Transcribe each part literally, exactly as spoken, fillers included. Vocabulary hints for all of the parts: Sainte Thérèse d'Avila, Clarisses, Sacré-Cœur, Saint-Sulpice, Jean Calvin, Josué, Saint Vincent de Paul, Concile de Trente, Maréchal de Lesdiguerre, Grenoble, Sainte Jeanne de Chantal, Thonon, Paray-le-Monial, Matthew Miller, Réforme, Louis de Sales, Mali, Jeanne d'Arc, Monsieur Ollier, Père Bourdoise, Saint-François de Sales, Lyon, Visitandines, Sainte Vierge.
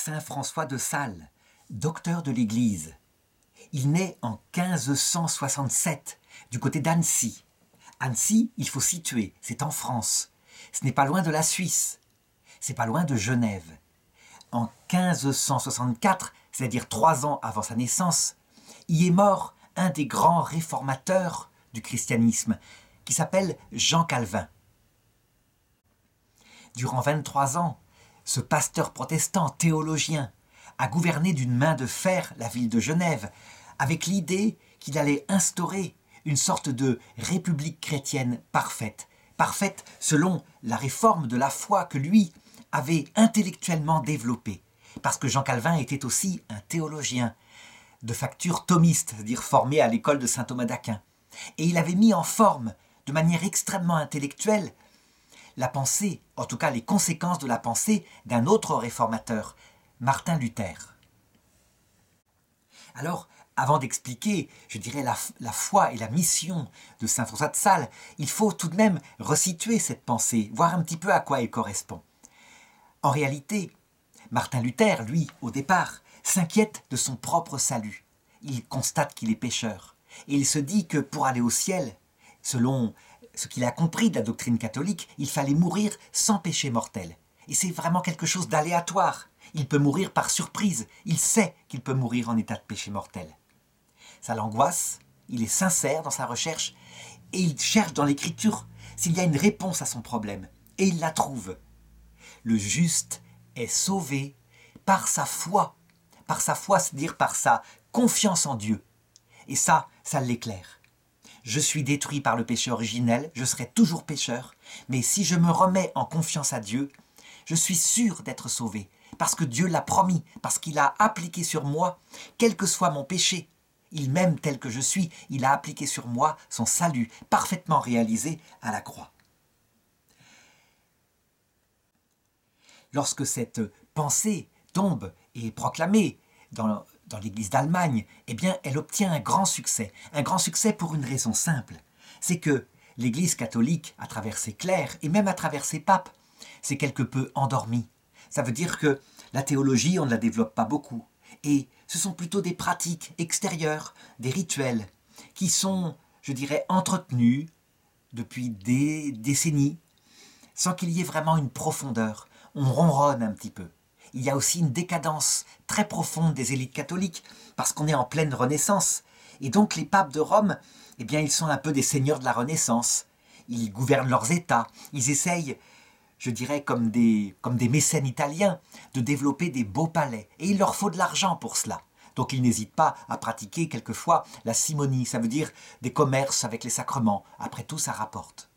Saint-François de Sales, docteur de l'Église. Il naît en quinze cent soixante-sept, du côté d'Annecy. Annecy, il faut situer, c'est en France. Ce n'est pas loin de la Suisse, c'est pas loin de Genève. En quinze cent soixante-quatre, c'est-à-dire trois ans avant sa naissance, y est mort un des grands réformateurs du christianisme, qui s'appelle Jean Calvin. Durant vingt-trois ans, ce pasteur protestant, théologien, a gouverné d'une main de fer la ville de Genève, avec l'idée qu'il allait instaurer une sorte de république chrétienne parfaite, parfaite selon la réforme de la foi que lui avait intellectuellement développée, parce que Jean Calvin était aussi un théologien, de facture thomiste, c'est-à-dire formé à l'école de Saint Thomas d'Aquin. Et il avait mis en forme, de manière extrêmement intellectuelle, la pensée, en tout cas les conséquences de la pensée d'un autre réformateur, Martin Luther. Alors, avant d'expliquer, je dirais, la, la foi et la mission de Saint François de Sales, il faut tout de même resituer cette pensée, voir un petit peu à quoi elle correspond. En réalité, Martin Luther, lui, au départ, s'inquiète de son propre salut. Il constate qu'il est pécheur. Et il se dit que pour aller au ciel, selon ce qu'il a compris de la doctrine catholique, il fallait mourir sans péché mortel. Et c'est vraiment quelque chose d'aléatoire. Il peut mourir par surprise. Il sait qu'il peut mourir en état de péché mortel. Ça l'angoisse, il est sincère dans sa recherche, et il cherche dans l'écriture s'il y a une réponse à son problème. Et il la trouve. Le juste est sauvé par sa foi. Par sa foi, c'est-à-dire par sa confiance en Dieu. Et ça, ça l'éclaire. Je suis détruit par le péché originel, je serai toujours pécheur, mais si je me remets en confiance à Dieu, je suis sûr d'être sauvé, parce que Dieu l'a promis, parce qu'il a appliqué sur moi, quel que soit mon péché. Il m'aime tel que je suis, il a appliqué sur moi son salut, parfaitement réalisé à la croix. Lorsque cette pensée tombe et est proclamée dans dans l'église d'Allemagne, eh bien, elle obtient un grand succès. Un grand succès pour une raison simple. C'est que l'église catholique, à travers ses clercs et même à travers ses papes, s'est quelque peu endormie. Ça veut dire que la théologie, on ne la développe pas beaucoup. Et ce sont plutôt des pratiques extérieures, des rituels, qui sont, je dirais, entretenus depuis des décennies, sans qu'il y ait vraiment une profondeur. On ronronne un petit peu. Il y a aussi une décadence très profonde des élites catholiques, parce qu'on est en pleine Renaissance. Et donc les papes de Rome, eh bien, ils sont un peu des seigneurs de la Renaissance. Ils gouvernent leurs États. Ils essayent, je dirais, comme des, comme des mécènes italiens, de développer des beaux palais. Et il leur faut de l'argent pour cela. Donc ils n'hésitent pas à pratiquer quelquefois la simonie, ça veut dire des commerces avec les sacrements. Après tout, ça rapporte.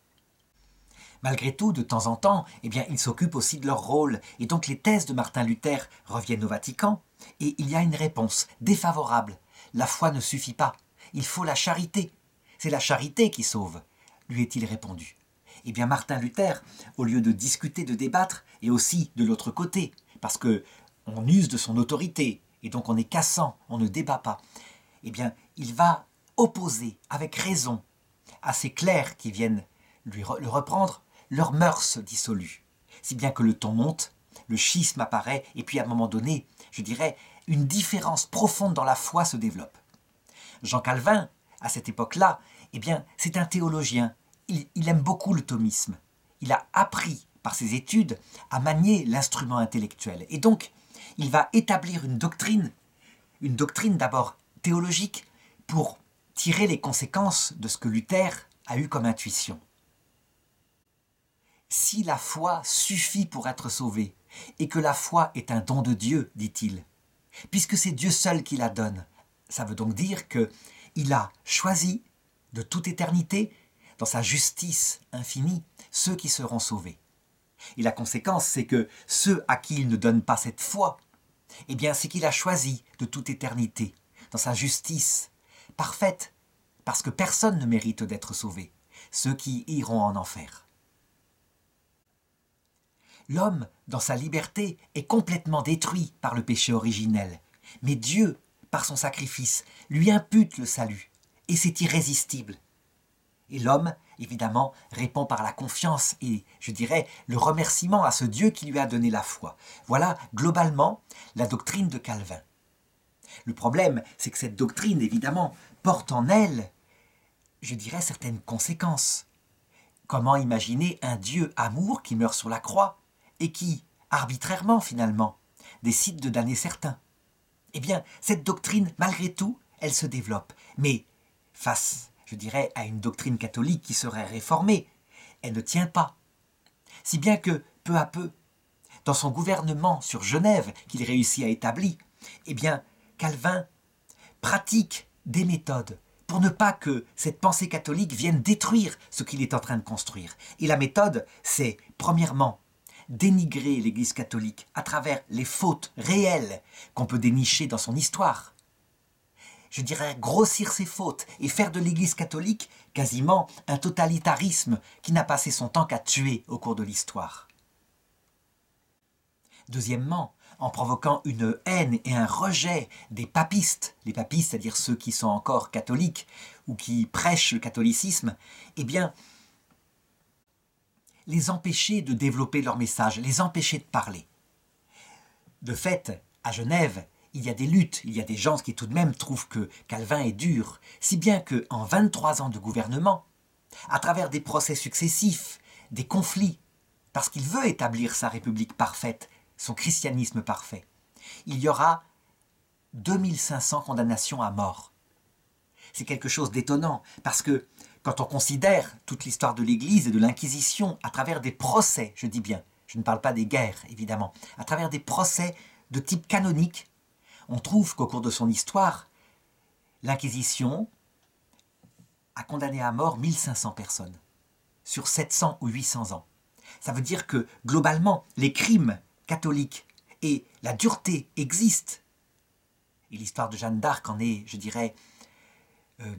Malgré tout, de temps en temps, eh bien, ils s'occupent aussi de leur rôle. Et donc les thèses de Martin Luther reviennent au Vatican. Et il y a une réponse défavorable. La foi ne suffit pas. Il faut la charité. C'est la charité qui sauve, lui est-il répondu. Eh bien Martin Luther, au lieu de discuter, de débattre, et aussi de l'autre côté, parce qu'on use de son autorité, et donc on est cassant, on ne débat pas, eh bien il va opposer avec raison à ces clercs qui viennent lui re- le reprendre, leurs mœurs dissolues, si bien que le ton monte, le schisme apparaît, et puis à un moment donné, je dirais, une différence profonde dans la foi se développe. Jean Calvin, à cette époque-là, eh bien, c'est un théologien, il, il aime beaucoup le thomisme, il a appris par ses études à manier l'instrument intellectuel, et donc il va établir une doctrine, une doctrine d'abord théologique, pour tirer les conséquences de ce que Luther a eu comme intuition. Si la foi suffit pour être sauvée, et que la foi est un don de Dieu, dit-il, puisque c'est Dieu seul qui la donne, ça veut donc dire qu'il a choisi de toute éternité, dans sa justice infinie, ceux qui seront sauvés. Et la conséquence, c'est que ceux à qui il ne donne pas cette foi, eh bien, c'est qu'il a choisi de toute éternité, dans sa justice parfaite, parce que personne ne mérite d'être sauvé, ceux qui iront en enfer. L'homme, dans sa liberté, est complètement détruit par le péché originel. Mais Dieu, par son sacrifice, lui impute le salut. Et c'est irrésistible. Et l'homme évidemment, répond par la confiance et, je dirais, le remerciement à ce Dieu qui lui a donné la foi. Voilà, globalement, la doctrine de Calvin. Le problème, c'est que cette doctrine, évidemment, porte en elle, je dirais, certaines conséquences. Comment imaginer un Dieu amour qui meurt sur la croix et qui, arbitrairement finalement, décide de damner certains? Eh bien, cette doctrine, malgré tout, elle se développe. Mais face, je dirais, à une doctrine catholique qui serait réformée, elle ne tient pas. Si bien que, peu à peu, dans son gouvernement sur Genève, qu'il réussit à établir, eh bien, Calvin pratique des méthodes pour ne pas que cette pensée catholique vienne détruire ce qu'il est en train de construire. Et la méthode, c'est, premièrement, dénigrer l'Église catholique à travers les fautes réelles qu'on peut dénicher dans son histoire. Je dirais grossir ses fautes et faire de l'Église catholique quasiment un totalitarisme qui n'a passé son temps qu'à tuer au cours de l'histoire. Deuxièmement, en provoquant une haine et un rejet des papistes, les papistes, c'est-à-dire ceux qui sont encore catholiques ou qui prêchent le catholicisme, eh bien, les empêcher de développer leur message, les empêcher de parler. De fait, à Genève, il y a des luttes, il y a des gens qui tout de même trouvent que Calvin est dur, si bien qu'en vingt-trois ans de gouvernement, à travers des procès successifs, des conflits, parce qu'il veut établir sa république parfaite, son christianisme parfait, il y aura deux mille cinq cents condamnations à mort. C'est quelque chose d'étonnant, parce que quand on considère toute l'histoire de l'Église et de l'Inquisition à travers des procès, je dis bien, je ne parle pas des guerres, évidemment, à travers des procès de type canonique, on trouve qu'au cours de son histoire, l'Inquisition a condamné à mort mille cinq cents personnes sur sept cents ou huit cents ans. Ça veut dire que, globalement, les crimes catholiques et la dureté existent. Et l'histoire de Jeanne d'Arc en est, je dirais, euh,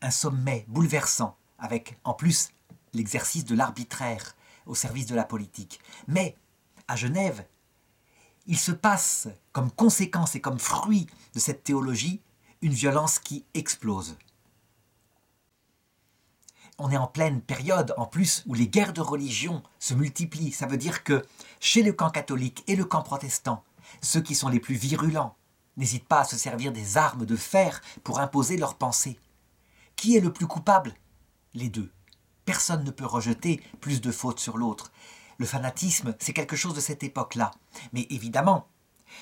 un sommet bouleversant, avec en plus l'exercice de l'arbitraire au service de la politique. Mais à Genève, il se passe, comme conséquence et comme fruit de cette théologie, une violence qui explose. On est en pleine période, en plus, où les guerres de religion se multiplient. Ça veut dire que chez le camp catholique et le camp protestant, ceux qui sont les plus virulents n'hésitent pas à se servir des armes de fer pour imposer leurs pensées. Qui est le plus coupable? Les deux. Personne ne peut rejeter plus de fautes sur l'autre. Le fanatisme, c'est quelque chose de cette époque-là. Mais évidemment,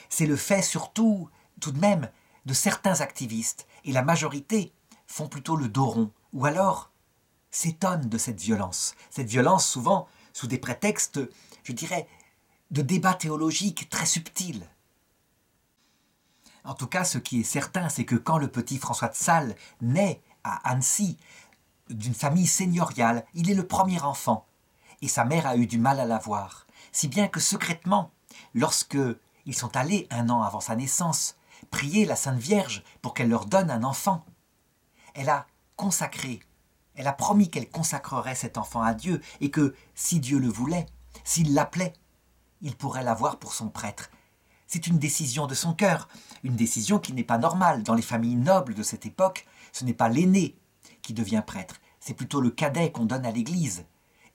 c'est le fait surtout, tout de même, de certains activistes. Et la majorité font plutôt le dos rond. Ou alors, s'étonnent de cette violence. Cette violence, souvent, sous des prétextes, je dirais, de débats théologiques très subtils. En tout cas, ce qui est certain, c'est que quand le petit François de Sales naît à Annecy, d'une famille seigneuriale, il est le premier enfant, et sa mère a eu du mal à l'avoir. Si bien que secrètement, lorsque ils sont allés, un an avant sa naissance, prier la Sainte Vierge pour qu'elle leur donne un enfant, elle a consacré, elle a promis qu'elle consacrerait cet enfant à Dieu, et que, si Dieu le voulait, s'il l'appelait, il pourrait l'avoir pour son prêtre. C'est une décision de son cœur, une décision qui n'est pas normale dans les familles nobles de cette époque. Ce n'est pas l'aîné qui devient prêtre, c'est plutôt le cadet qu'on donne à l'Église.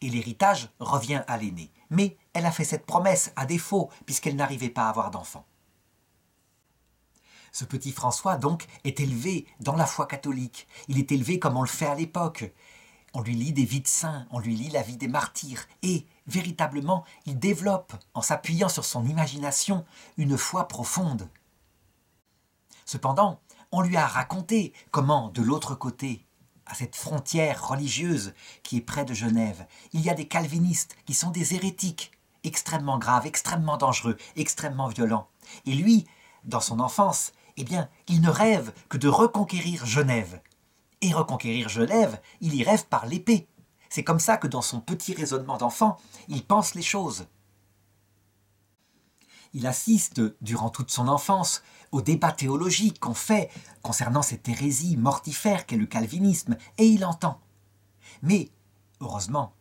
Et l'héritage revient à l'aîné. Mais elle a fait cette promesse à défaut, puisqu'elle n'arrivait pas à avoir d'enfant. Ce petit François, donc, est élevé dans la foi catholique. Il est élevé comme on le fait à l'époque. On lui lit des vies de saints, on lui lit la vie des martyrs. Et, véritablement, il développe, en s'appuyant sur son imagination, une foi profonde. Cependant, on lui a raconté comment, de l'autre côté, à cette frontière religieuse qui est près de Genève, il y a des calvinistes qui sont des hérétiques, extrêmement graves, extrêmement dangereux, extrêmement violents. Et lui, dans son enfance, eh bien, il ne rêve que de reconquérir Genève. Et reconquérir Genève, il y rêve par l'épée. C'est comme ça que dans son petit raisonnement d'enfant, il pense les choses. Il assiste, durant toute son enfance, au débat théologique qu'on fait concernant cette hérésie mortifère qu'est le calvinisme, et il entend. Mais, heureusement,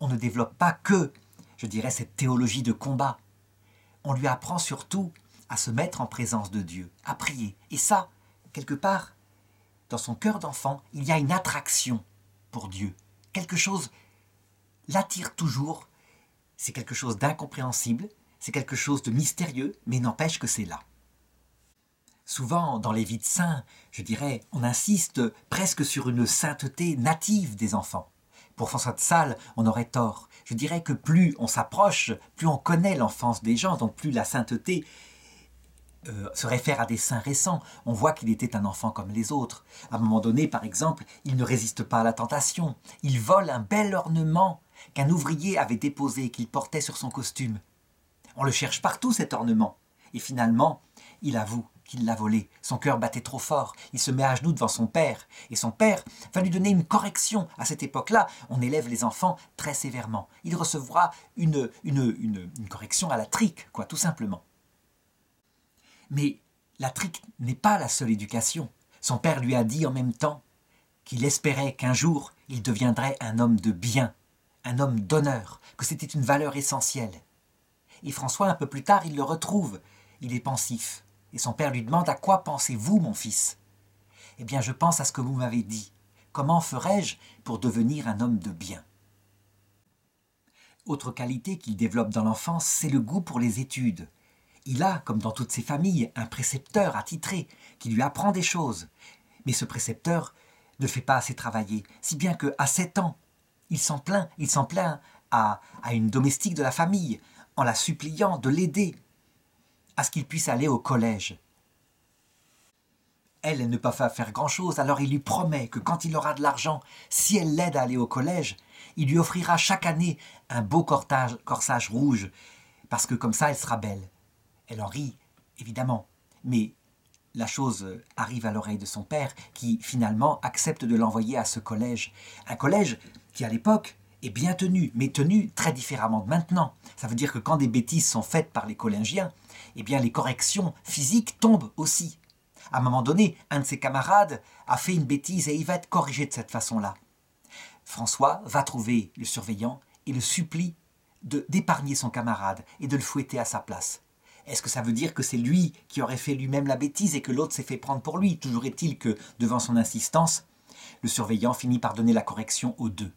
on ne développe pas que, je dirais, cette théologie de combat. On lui apprend surtout à se mettre en présence de Dieu, à prier. Et ça, quelque part, dans son cœur d'enfant, il y a une attraction pour Dieu. quelque chose l'attire toujours, c'est quelque chose d'incompréhensible, c'est quelque chose de mystérieux, mais n'empêche que c'est là. Souvent, dans les vies de saints, je dirais, on insiste presque sur une sainteté native des enfants. Pour François de Sales, on aurait tort. Je dirais que plus on s'approche, plus on connaît l'enfance des gens, donc plus la sainteté euh, se réfère à des saints récents. On voit qu'il était un enfant comme les autres. À un moment donné, par exemple, il ne résiste pas à la tentation. Il vole un bel ornement qu'un ouvrier avait déposé, qu'il portait sur son costume. On le cherche partout, cet ornement. Et finalement, il avoue qu'il l'a volé. Son cœur battait trop fort. Il se met à genoux devant son père. Et son père va lui donner une correction. À cette époque-là, on élève les enfants très sévèrement. Il recevra une, une, une, une correction à la trique, quoi, tout simplement. Mais la trique n'est pas la seule éducation. Son père lui a dit en même temps qu'il espérait qu'un jour, il deviendrait un homme de bien, un homme d'honneur, que c'était une valeur essentielle. Et François, un peu plus tard, il le retrouve. Il est pensif. Et son père lui demande « À quoi pensez-vous, mon fils ?»« Eh bien, je pense à ce que vous m'avez dit. Comment ferai-je pour devenir un homme de bien ?» Autre qualité qu'il développe dans l'enfance, c'est le goût pour les études. Il a, comme dans toutes ses familles, un précepteur attitré qui lui apprend des choses. Mais ce précepteur ne fait pas assez travailler, si bien qu'à sept ans, il s'en plaint, il s'en plaint à, à une domestique de la famille, en la suppliant de l'aider à ce qu'il puisse aller au collège. Elle, elle ne peut pas faire grand-chose, alors il lui promet que quand il aura de l'argent, si elle l'aide à aller au collège, il lui offrira chaque année un beau cortage, corsage rouge, parce que comme ça, elle sera belle. Elle en rit, évidemment, mais la chose arrive à l'oreille de son père, qui, finalement, accepte de l'envoyer à ce collège. Un collège qui, à l'époque, est bien tenu, mais tenu très différemment de maintenant. Ça veut dire que quand des bêtises sont faites par les collégiens, eh bien les corrections physiques tombent aussi. À un moment donné, un de ses camarades a fait une bêtise et il va être corrigé de cette façon-là. François va trouver le surveillant et le supplie de, d'épargner son camarade et de le fouetter à sa place. Est-ce que ça veut dire que c'est lui qui aurait fait lui-même la bêtise et que l'autre s'est fait prendre pour lui? Toujours est-il que, devant son insistance, le surveillant finit par donner la correction aux deux.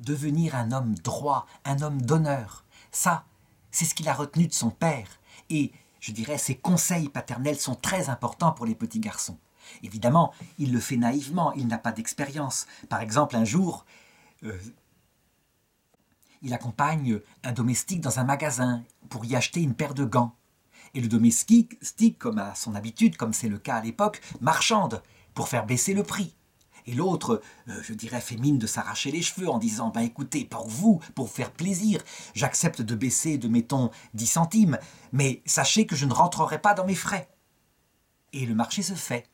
Devenir un homme droit, un homme d'honneur, ça, c'est ce qu'il a retenu de son père. Et, je dirais, ses conseils paternels sont très importants pour les petits garçons. Évidemment, il le fait naïvement, il n'a pas d'expérience. Par exemple, un jour, euh, il accompagne un domestique dans un magasin pour y acheter une paire de gants. Et le domestique, comme à son habitude, comme c'est le cas à l'époque, marchande pour faire baisser le prix. Et l'autre, euh, je dirais, fait mine de s'arracher les cheveux en disant « Ben écoutez, pour vous, pour vous faire plaisir, j'accepte de baisser de, mettons, dix centimes, mais sachez que je ne rentrerai pas dans mes frais. » Et le marché se fait.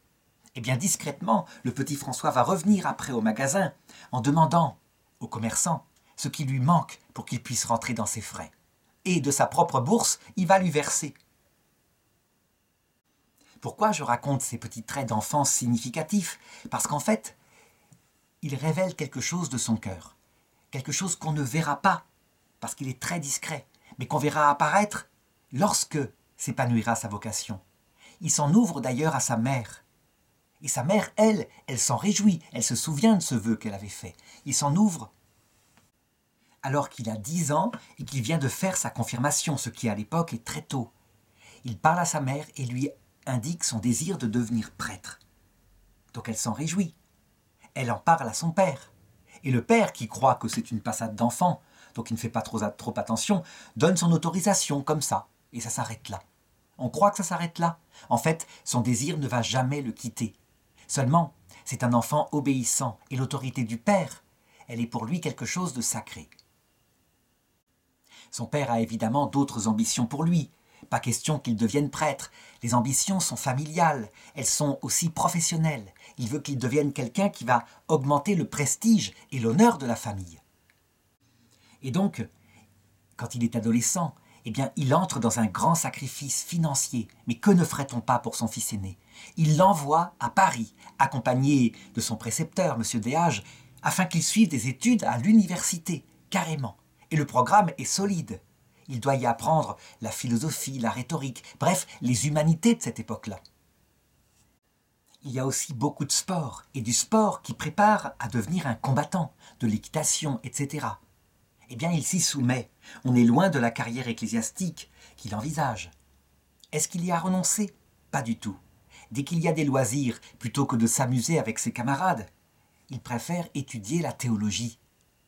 Et bien discrètement, le petit François va revenir après au magasin en demandant au commerçant ce qui lui manque pour qu'il puisse rentrer dans ses frais. Et de sa propre bourse, il va lui verser. Pourquoi je raconte ces petits traits d'enfance significatifs? Parce qu'en fait, il révèle quelque chose de son cœur, quelque chose qu'on ne verra pas, parce qu'il est très discret, mais qu'on verra apparaître lorsque s'épanouira sa vocation. Il s'en ouvre d'ailleurs à sa mère. Et sa mère, elle, elle s'en réjouit, elle se souvient de ce vœu qu'elle avait fait. Il s'en ouvre alors qu'il a dix ans et qu'il vient de faire sa confirmation, ce qui à l'époque est très tôt. Il parle à sa mère et lui indique son désir de devenir prêtre. Donc elle s'en réjouit. Elle en parle à son père. Et le père, qui croit que c'est une passade d'enfant, donc il ne fait pas trop, trop attention, donne son autorisation comme ça. Et ça s'arrête là. On croit que ça s'arrête là. En fait, son désir ne va jamais le quitter. Seulement, c'est un enfant obéissant. Et l'autorité du père, elle est pour lui quelque chose de sacré. Son père a évidemment d'autres ambitions pour lui. Pas question qu'il devienne prêtre. Les ambitions sont familiales, elles sont aussi professionnelles. Il veut qu'il devienne quelqu'un qui va augmenter le prestige et l'honneur de la famille. Et donc, quand il est adolescent, eh bien, il entre dans un grand sacrifice financier. Mais que ne ferait-on pas pour son fils aîné? Il l'envoie à Paris, accompagné de son précepteur, Monsieur Déage, afin qu'il suive des études à l'université, carrément. Et le programme est solide. Il doit y apprendre la philosophie, la rhétorique, bref, les humanités de cette époque-là. il y a aussi beaucoup de sport, et du sport qui prépare à devenir un combattant, de l'équitation, et cetera. Eh bien, il s'y soumet. On est loin de la carrière ecclésiastique qu'il envisage. Est-ce qu'il y a renoncé? Pas du tout. Dès qu'il y a des loisirs, plutôt que de s'amuser avec ses camarades, il préfère étudier la théologie.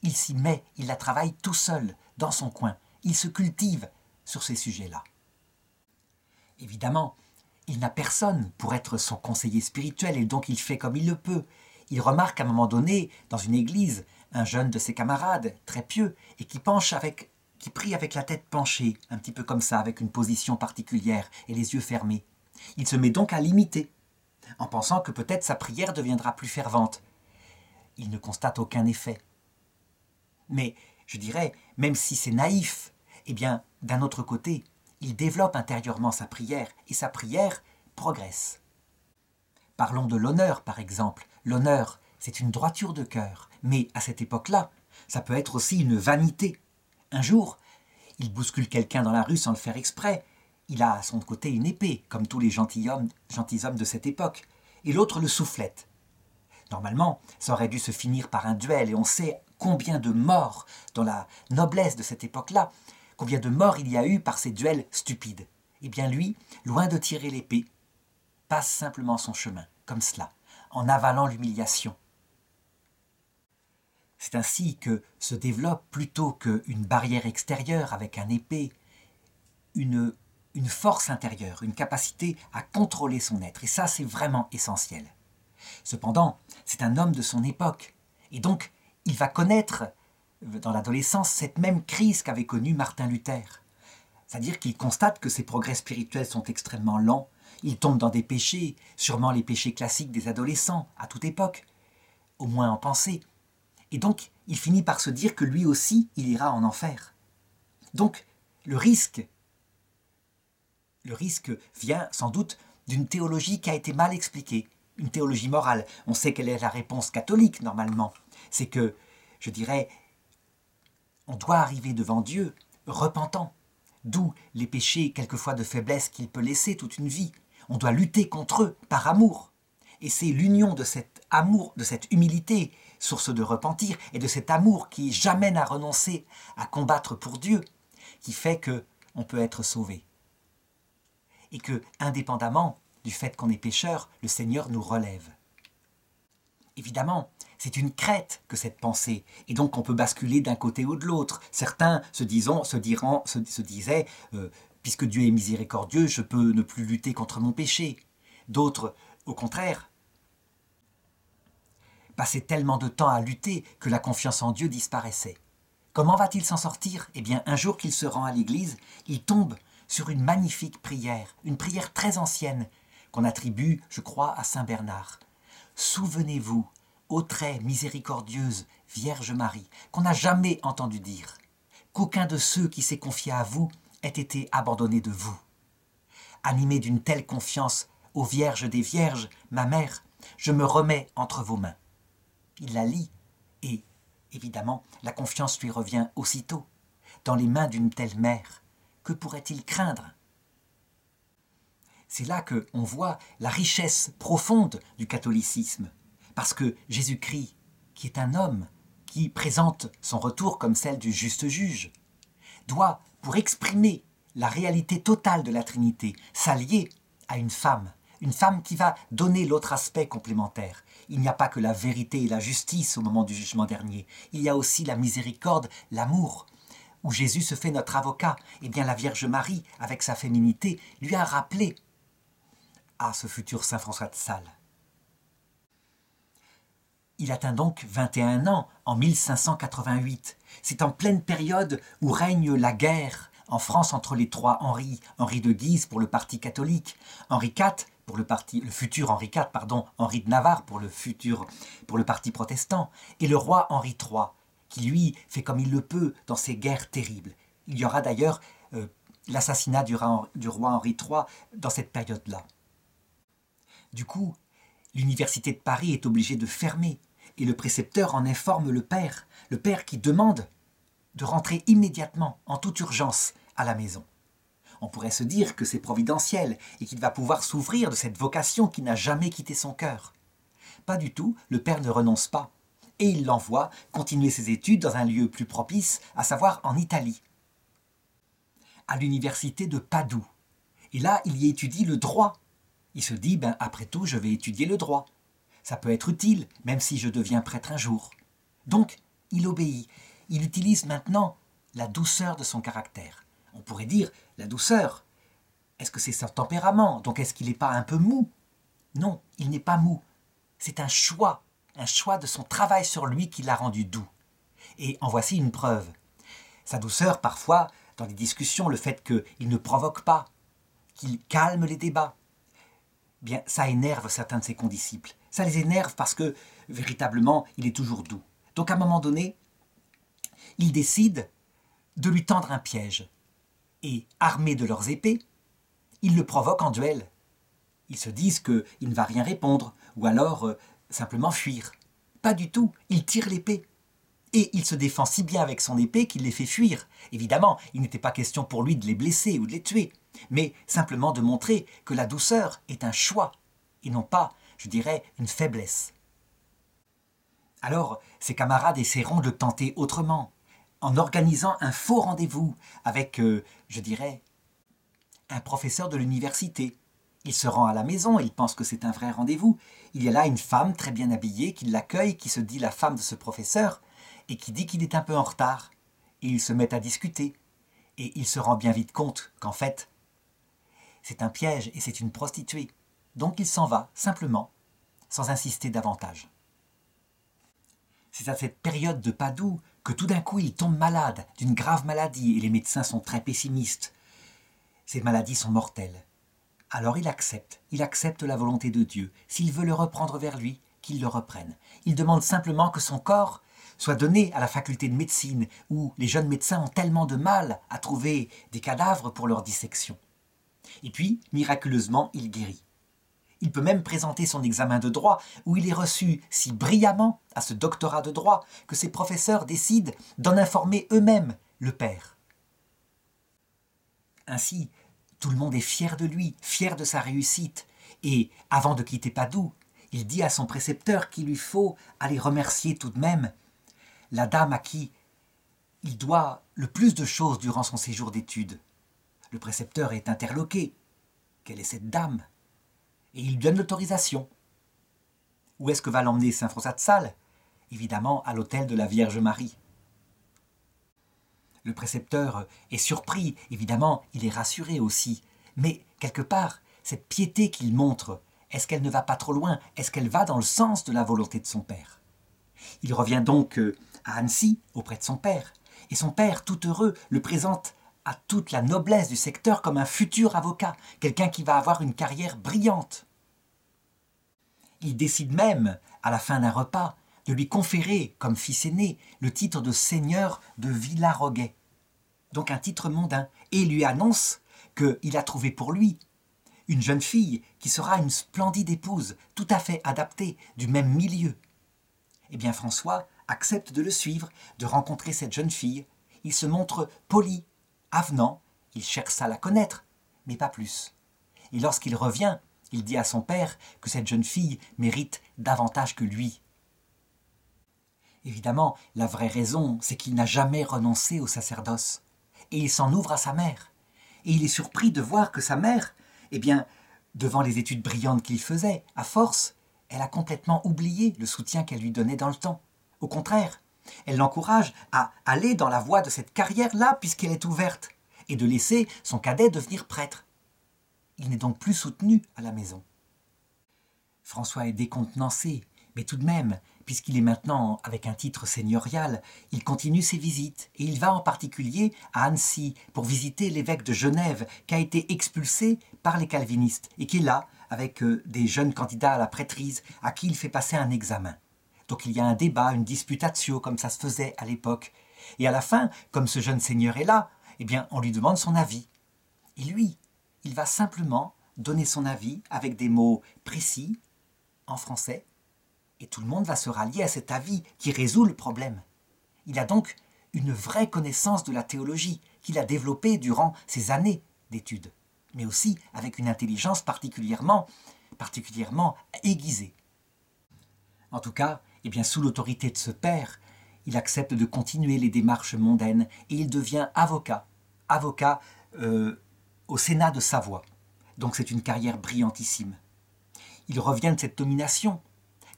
Il s'y met, il la travaille tout seul, dans son coin. Il se cultive sur ces sujets-là. Évidemment, il n'a personne pour être son conseiller spirituel et donc il fait comme il le peut. Il remarque à un moment donné, dans une église, un jeune de ses camarades, très pieux, et qui penche avec, qui prie avec la tête penchée, un petit peu comme ça, avec une position particulière et les yeux fermés. Il se met donc à l'imiter, en pensant que peut-être sa prière deviendra plus fervente. Il ne constate aucun effet. Mais, je dirais, même si c'est naïf, eh bien, d'un autre côté, il développe intérieurement sa prière, et sa prière progresse. Parlons de l'honneur, par exemple. L'honneur, c'est une droiture de cœur, mais à cette époque-là, ça peut être aussi une vanité. Un jour, il bouscule quelqu'un dans la rue sans le faire exprès. Il a à son côté une épée, comme tous les gentilshommes de cette époque, et l'autre le soufflette. Normalement, ça aurait dû se finir par un duel, et on sait combien de morts dans la noblesse de cette époque-là, combien de morts il y a eu par ces duels stupides. Eh bien lui, loin de tirer l'épée, passe simplement son chemin, comme cela, en avalant l'humiliation. C'est ainsi que se développe, plutôt qu'une barrière extérieure avec un épée, une, une force intérieure, une capacité à contrôler son être. Et ça, c'est vraiment essentiel. Cependant, c'est un homme de son époque. Et donc, il va connaître, dans l'adolescence, cette même crise qu'avait connue Martin Luther. C'est-à-dire qu'il constate que ses progrès spirituels sont extrêmement lents. Il tombe dans des péchés, sûrement les péchés classiques des adolescents, à toute époque, au moins en pensée. Et donc, il finit par se dire que lui aussi, il ira en enfer. Donc, le risque, le risque vient sans doute d'une théologie qui a été mal expliquée, une théologie morale. On sait quelle est la réponse catholique, normalement. C'est que, je dirais, on doit arriver devant Dieu repentant, d'où les péchés quelquefois de faiblesse qu'il peut laisser toute une vie. On doit lutter contre eux par amour. Et c'est l'union de cet amour, de cette humilité, source de repentir, et de cet amour qui jamais n'a renoncé à combattre pour Dieu, qui fait qu'on peut être sauvé. Et que, indépendamment du fait qu'on est pécheur, le Seigneur nous relève. Évidemment, c'est une crête que cette pensée, et donc on peut basculer d'un côté ou de l'autre. Certains se, disons, se, diront, se, se disaient euh, « Puisque Dieu est miséricordieux, je peux ne plus lutter contre mon péché ». D'autres, au contraire, passaient tellement de temps à lutter que la confiance en Dieu disparaissait. Comment va-t-il s'en sortir? Eh bien, un jour qu'il se rend à l'église, il tombe sur une magnifique prière, une prière très ancienne, qu'on attribue, je crois, à Saint Bernard. « Souvenez-vous, ô très miséricordieuse Vierge Marie, qu'on n'a jamais entendu dire, qu'aucun de ceux qui s'est confié à vous ait été abandonné de vous. Animé d'une telle confiance, ô Vierge des Vierges, ma mère, je me remets entre vos mains. » Il la lit et, évidemment, la confiance lui revient aussitôt. Dans les mains d'une telle mère, que pourrait-il craindre? C'est là que on voit la richesse profonde du catholicisme. Parce que Jésus-Christ, qui est un homme, qui présente son retour comme celle du juste juge, doit, pour exprimer la réalité totale de la Trinité, s'allier à une femme, une femme qui va donner l'autre aspect complémentaire. Il n'y a pas que la vérité et la justice au moment du jugement dernier, il y a aussi la miséricorde, l'amour, où Jésus se fait notre avocat. Eh bien la Vierge Marie, avec sa féminité, lui a rappelé à ce futur Saint François de Sales. Il atteint donc vingt et un ans en mille cinq cent quatre-vingt-huit. C'est en pleine période où règne la guerre en France entre les trois Henri. Henri de Guise pour le parti catholique, Henri quatre pour le, parti, le futur Henri quatre, pardon, Henri de Navarre pour le, futur, pour le parti protestant, et le roi Henri trois, qui lui fait comme il le peut dans ces guerres terribles. Il y aura d'ailleurs euh, l'assassinat du, du roi Henri trois dans cette période-là. Du coup, l'université de Paris est obligée de fermer. Et le précepteur en informe le père, le père qui demande de rentrer immédiatement, en toute urgence, à la maison. on pourrait se dire que c'est providentiel et qu'il va pouvoir s'ouvrir de cette vocation qui n'a jamais quitté son cœur. Pas du tout, le père ne renonce pas. Et il l'envoie continuer ses études dans un lieu plus propice, à savoir en Italie, à l'université de Padoue. Et là, il y étudie le droit. Il se dit, ben, après tout, je vais étudier le droit. Ça peut être utile, même si je deviens prêtre un jour. Donc, il obéit. Il utilise maintenant la douceur de son caractère. On pourrait dire, la douceur, est-ce que c'est son tempérament? Donc, est-ce qu'il n'est pas un peu mou? Non, il n'est pas mou. C'est un choix, un choix de son travail sur lui qui l'a rendu doux. Et en voici une preuve. Sa douceur, parfois, dans les discussions, le fait qu'il ne provoque pas, qu'il calme les débats, bien, ça énerve certains de ses condisciples. Ça les énerve parce que, véritablement, il est toujours doux. Donc, à un moment donné, il décide de lui tendre un piège. Et, armés de leurs épées, ils le provoquent en duel. Ils se disent qu'il ne va rien répondre, ou alors euh, simplement fuir. Pas du tout, il tire l'épée. Et il se défend si bien avec son épée qu'il les fait fuir. Évidemment, il n'était pas question pour lui de les blesser ou de les tuer, mais simplement de montrer que la douceur est un choix, et non pas, je dirais, une faiblesse. Alors, ses camarades essaieront de le tenter autrement, en organisant un faux rendez-vous avec, euh, je dirais, un professeur de l'université. Il se rend à la maison, il pense que c'est un vrai rendez-vous. Il y a là une femme très bien habillée qui l'accueille, qui se dit la femme de ce professeur, et qui dit qu'il est un peu en retard. Et ils se mettent à discuter. Et il se rend bien vite compte qu'en fait, c'est un piège et c'est une prostituée. Donc il s'en va, simplement, sans insister davantage. C'est à cette période de Padoue que tout d'un coup il tombe malade, d'une grave maladie, et les médecins sont très pessimistes. Ces maladies sont mortelles. Alors il accepte, il accepte la volonté de Dieu. S'il veut le reprendre vers lui, qu'il le reprenne. Il demande simplement que son corps soit donné à la faculté de médecine, où les jeunes médecins ont tellement de mal à trouver des cadavres pour leur dissection. Et puis, miraculeusement, il guérit. Il peut même présenter son examen de droit, où il est reçu si brillamment à ce doctorat de droit que ses professeurs décident d'en informer eux-mêmes le père. Ainsi, tout le monde est fier de lui, fier de sa réussite, et avant de quitter Padoue, il dit à son précepteur qu'il lui faut aller remercier tout de même la dame à qui il doit le plus de choses durant son séjour d'études. Le précepteur est interloqué. Quelle est cette dame? Et il lui donne l'autorisation. Où est-ce que va l'emmener Saint-François de Sales? Évidemment, à l'autel de la Vierge Marie. Le précepteur est surpris, évidemment, il est rassuré aussi. Mais, quelque part, cette piété qu'il montre, est-ce qu'elle ne va pas trop loin? Est-ce qu'elle va dans le sens de la volonté de son père? Il revient donc à Annecy, auprès de son père. Et son père, tout heureux, le présente à toute la noblesse du secteur comme un futur avocat, quelqu'un qui va avoir une carrière brillante. Il décide même, à la fin d'un repas, de lui conférer, comme fils aîné, le titre de seigneur de Villaroguet, donc un titre mondain, et lui annonce qu'il a trouvé pour lui une jeune fille qui sera une splendide épouse, tout à fait adaptée, du même milieu. Eh bien, François accepte de le suivre, de rencontrer cette jeune fille. Il se montre poli, avenant, il cherche à la connaître, mais pas plus. Et lorsqu'il revient, il dit à son père que cette jeune fille mérite davantage que lui. Évidemment, la vraie raison, c'est qu'il n'a jamais renoncé au sacerdoce. Et il s'en ouvre à sa mère. Et il est surpris de voir que sa mère, eh bien, devant les études brillantes qu'il faisait, à force, elle a complètement oublié le soutien qu'elle lui donnait dans le temps. Au contraire, elle l'encourage à aller dans la voie de cette carrière-là puisqu'elle est ouverte et de laisser son cadet devenir prêtre. Il n'est donc plus soutenu à la maison. François est décontenancé, mais tout de même, puisqu'il est maintenant avec un titre seigneurial, il continue ses visites et il va en particulier à Annecy pour visiter l'évêque de Genève qui a été expulsé par les calvinistes et qui est là, avec des jeunes candidats à la prêtrise à qui il fait passer un examen. Donc il y a un débat, une disputatio, comme ça se faisait à l'époque. Et à la fin, comme ce jeune seigneur est là, eh bien, on lui demande son avis. Et lui, il va simplement donner son avis avec des mots précis, en français, et tout le monde va se rallier à cet avis qui résout le problème. Il a donc une vraie connaissance de la théologie qu'il a développée durant ces années d'études, mais aussi avec une intelligence particulièrement, particulièrement aiguisée. En tout cas, eh bien, sous l'autorité de ce père, il accepte de continuer les démarches mondaines et il devient avocat, avocat euh, au Sénat de Savoie. Donc c'est une carrière brillantissime. Il revient de cette domination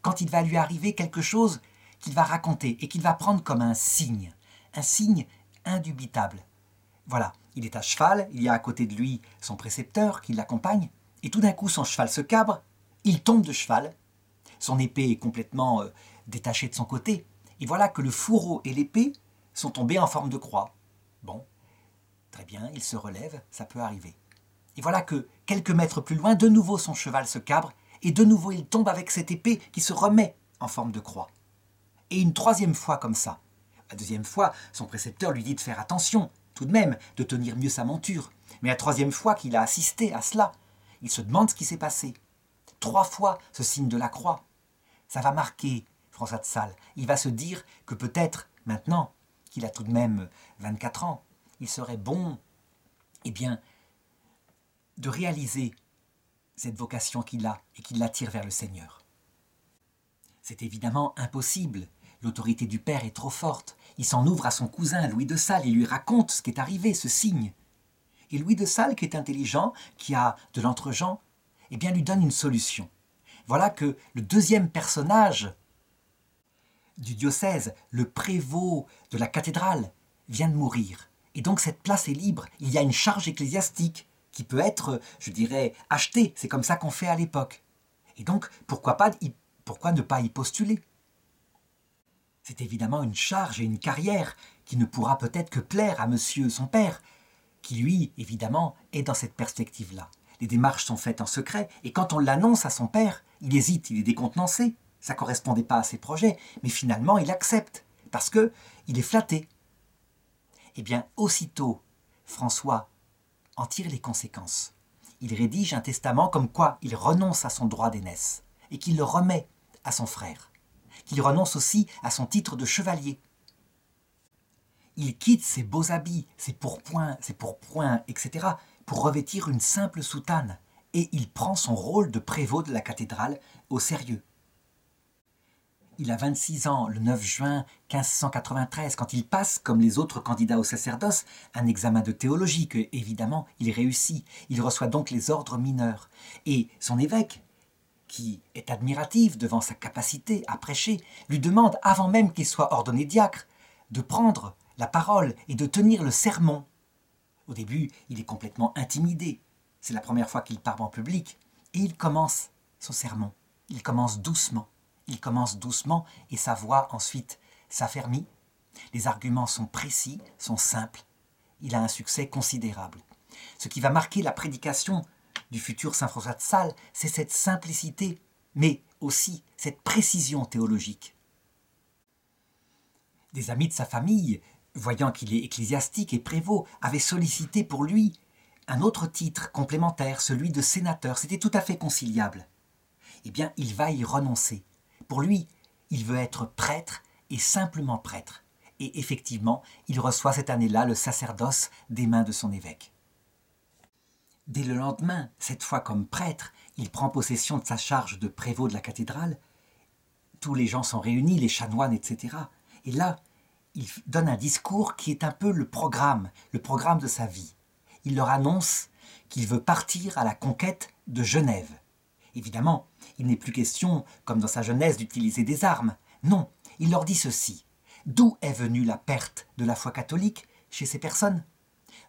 quand il va lui arriver quelque chose qu'il va raconter et qu'il va prendre comme un signe, un signe indubitable. Voilà, il est à cheval, il y a à côté de lui son précepteur qui l'accompagne, et tout d'un coup son cheval se cabre, il tombe de cheval, son épée est complètement euh, détachée de son côté, et voilà que le fourreau et l'épée sont tombés en forme de croix. Bon, très bien, il se relève, ça peut arriver. Et voilà que, quelques mètres plus loin, de nouveau son cheval se cabre, et de nouveau il tombe avec cette épée qui se remet en forme de croix. Et une troisième fois comme ça. La deuxième fois, son précepteur lui dit de faire attention, tout de même, de tenir mieux sa monture. Mais la troisième fois qu'il a assisté à cela, il se demande ce qui s'est passé. Trois fois ce signe de la croix. Ça va marquer François de Sales. Il va se dire que peut-être, maintenant, qu'il a tout de même vingt-quatre ans, il serait bon, eh bien, de réaliser cette vocation qu'il a et qu'il l'attire vers le Seigneur. C'est évidemment impossible. L'autorité du Père est trop forte. Il s'en ouvre à son cousin, Louis de Sales, et lui raconte ce qui est arrivé, ce signe. Et Louis de Sales, qui est intelligent, qui a de l'entregent, eh bien, lui donne une solution. Voilà que le deuxième personnage du diocèse, le prévôt de la cathédrale, vient de mourir. Et donc cette place est libre. Il y a une charge ecclésiastique qui peut être, je dirais, achetée. C'est comme ça qu'on fait à l'époque. Et donc, pourquoi pas, pourquoi ne pas y postuler ? C'est évidemment une charge et une carrière qui ne pourra peut-être que plaire à monsieur son père, qui lui, évidemment, est dans cette perspective-là. Les démarches sont faites en secret, et quand on l'annonce à son père, il hésite, il est décontenancé, ça ne correspondait pas à ses projets, mais finalement il accepte, parce qu'il est flatté. Eh bien, aussitôt, François en tire les conséquences. Il rédige un testament comme quoi il renonce à son droit d'aînesse, et qu'il le remet à son frère. Qu'il renonce aussi à son titre de chevalier. Il quitte ses beaux habits, ses pourpoints, ses pourpoints, et cetera, pour revêtir une simple soutane, et il prend son rôle de prévôt de la cathédrale au sérieux. Il a vingt-six ans, le neuf juin mille cinq cent quatre-vingt-treize, quand il passe, comme les autres candidats au sacerdoce, un examen de théologie que, évidemment, il réussit. Il reçoit donc les ordres mineurs. Et son évêque, qui est admiratif devant sa capacité à prêcher, lui demande, avant même qu'il soit ordonné diacre, de prendre la parole et de tenir le sermon. Au début, il est complètement intimidé. C'est la première fois qu'il parle en public. Et il commence son sermon. Il commence doucement. Il commence doucement et sa voix ensuite s'affermit. Les arguments sont précis, sont simples. Il a un succès considérable. Ce qui va marquer la prédication du futur saint François de Sales, c'est cette simplicité, mais aussi cette précision théologique. Des amis de sa famille, voyant qu'il est ecclésiastique et prévôt, avaient sollicité pour lui un autre titre complémentaire, celui de sénateur. C'était tout à fait conciliable. Eh bien, il va y renoncer. Pour lui, il veut être prêtre et simplement prêtre. Et effectivement, il reçoit cette année-là le sacerdoce des mains de son évêque. Dès le lendemain, cette fois comme prêtre, il prend possession de sa charge de prévôt de la cathédrale. Tous les gens sont réunis, les chanoines, et cetera. Et là, il donne un discours qui est un peu le programme, le programme de sa vie. Il leur annonce qu'il veut partir à la conquête de Genève. Évidemment, il n'est plus question, comme dans sa jeunesse, d'utiliser des armes. Non, il leur dit ceci. D'où est venue la perte de la foi catholique chez ces personnes ?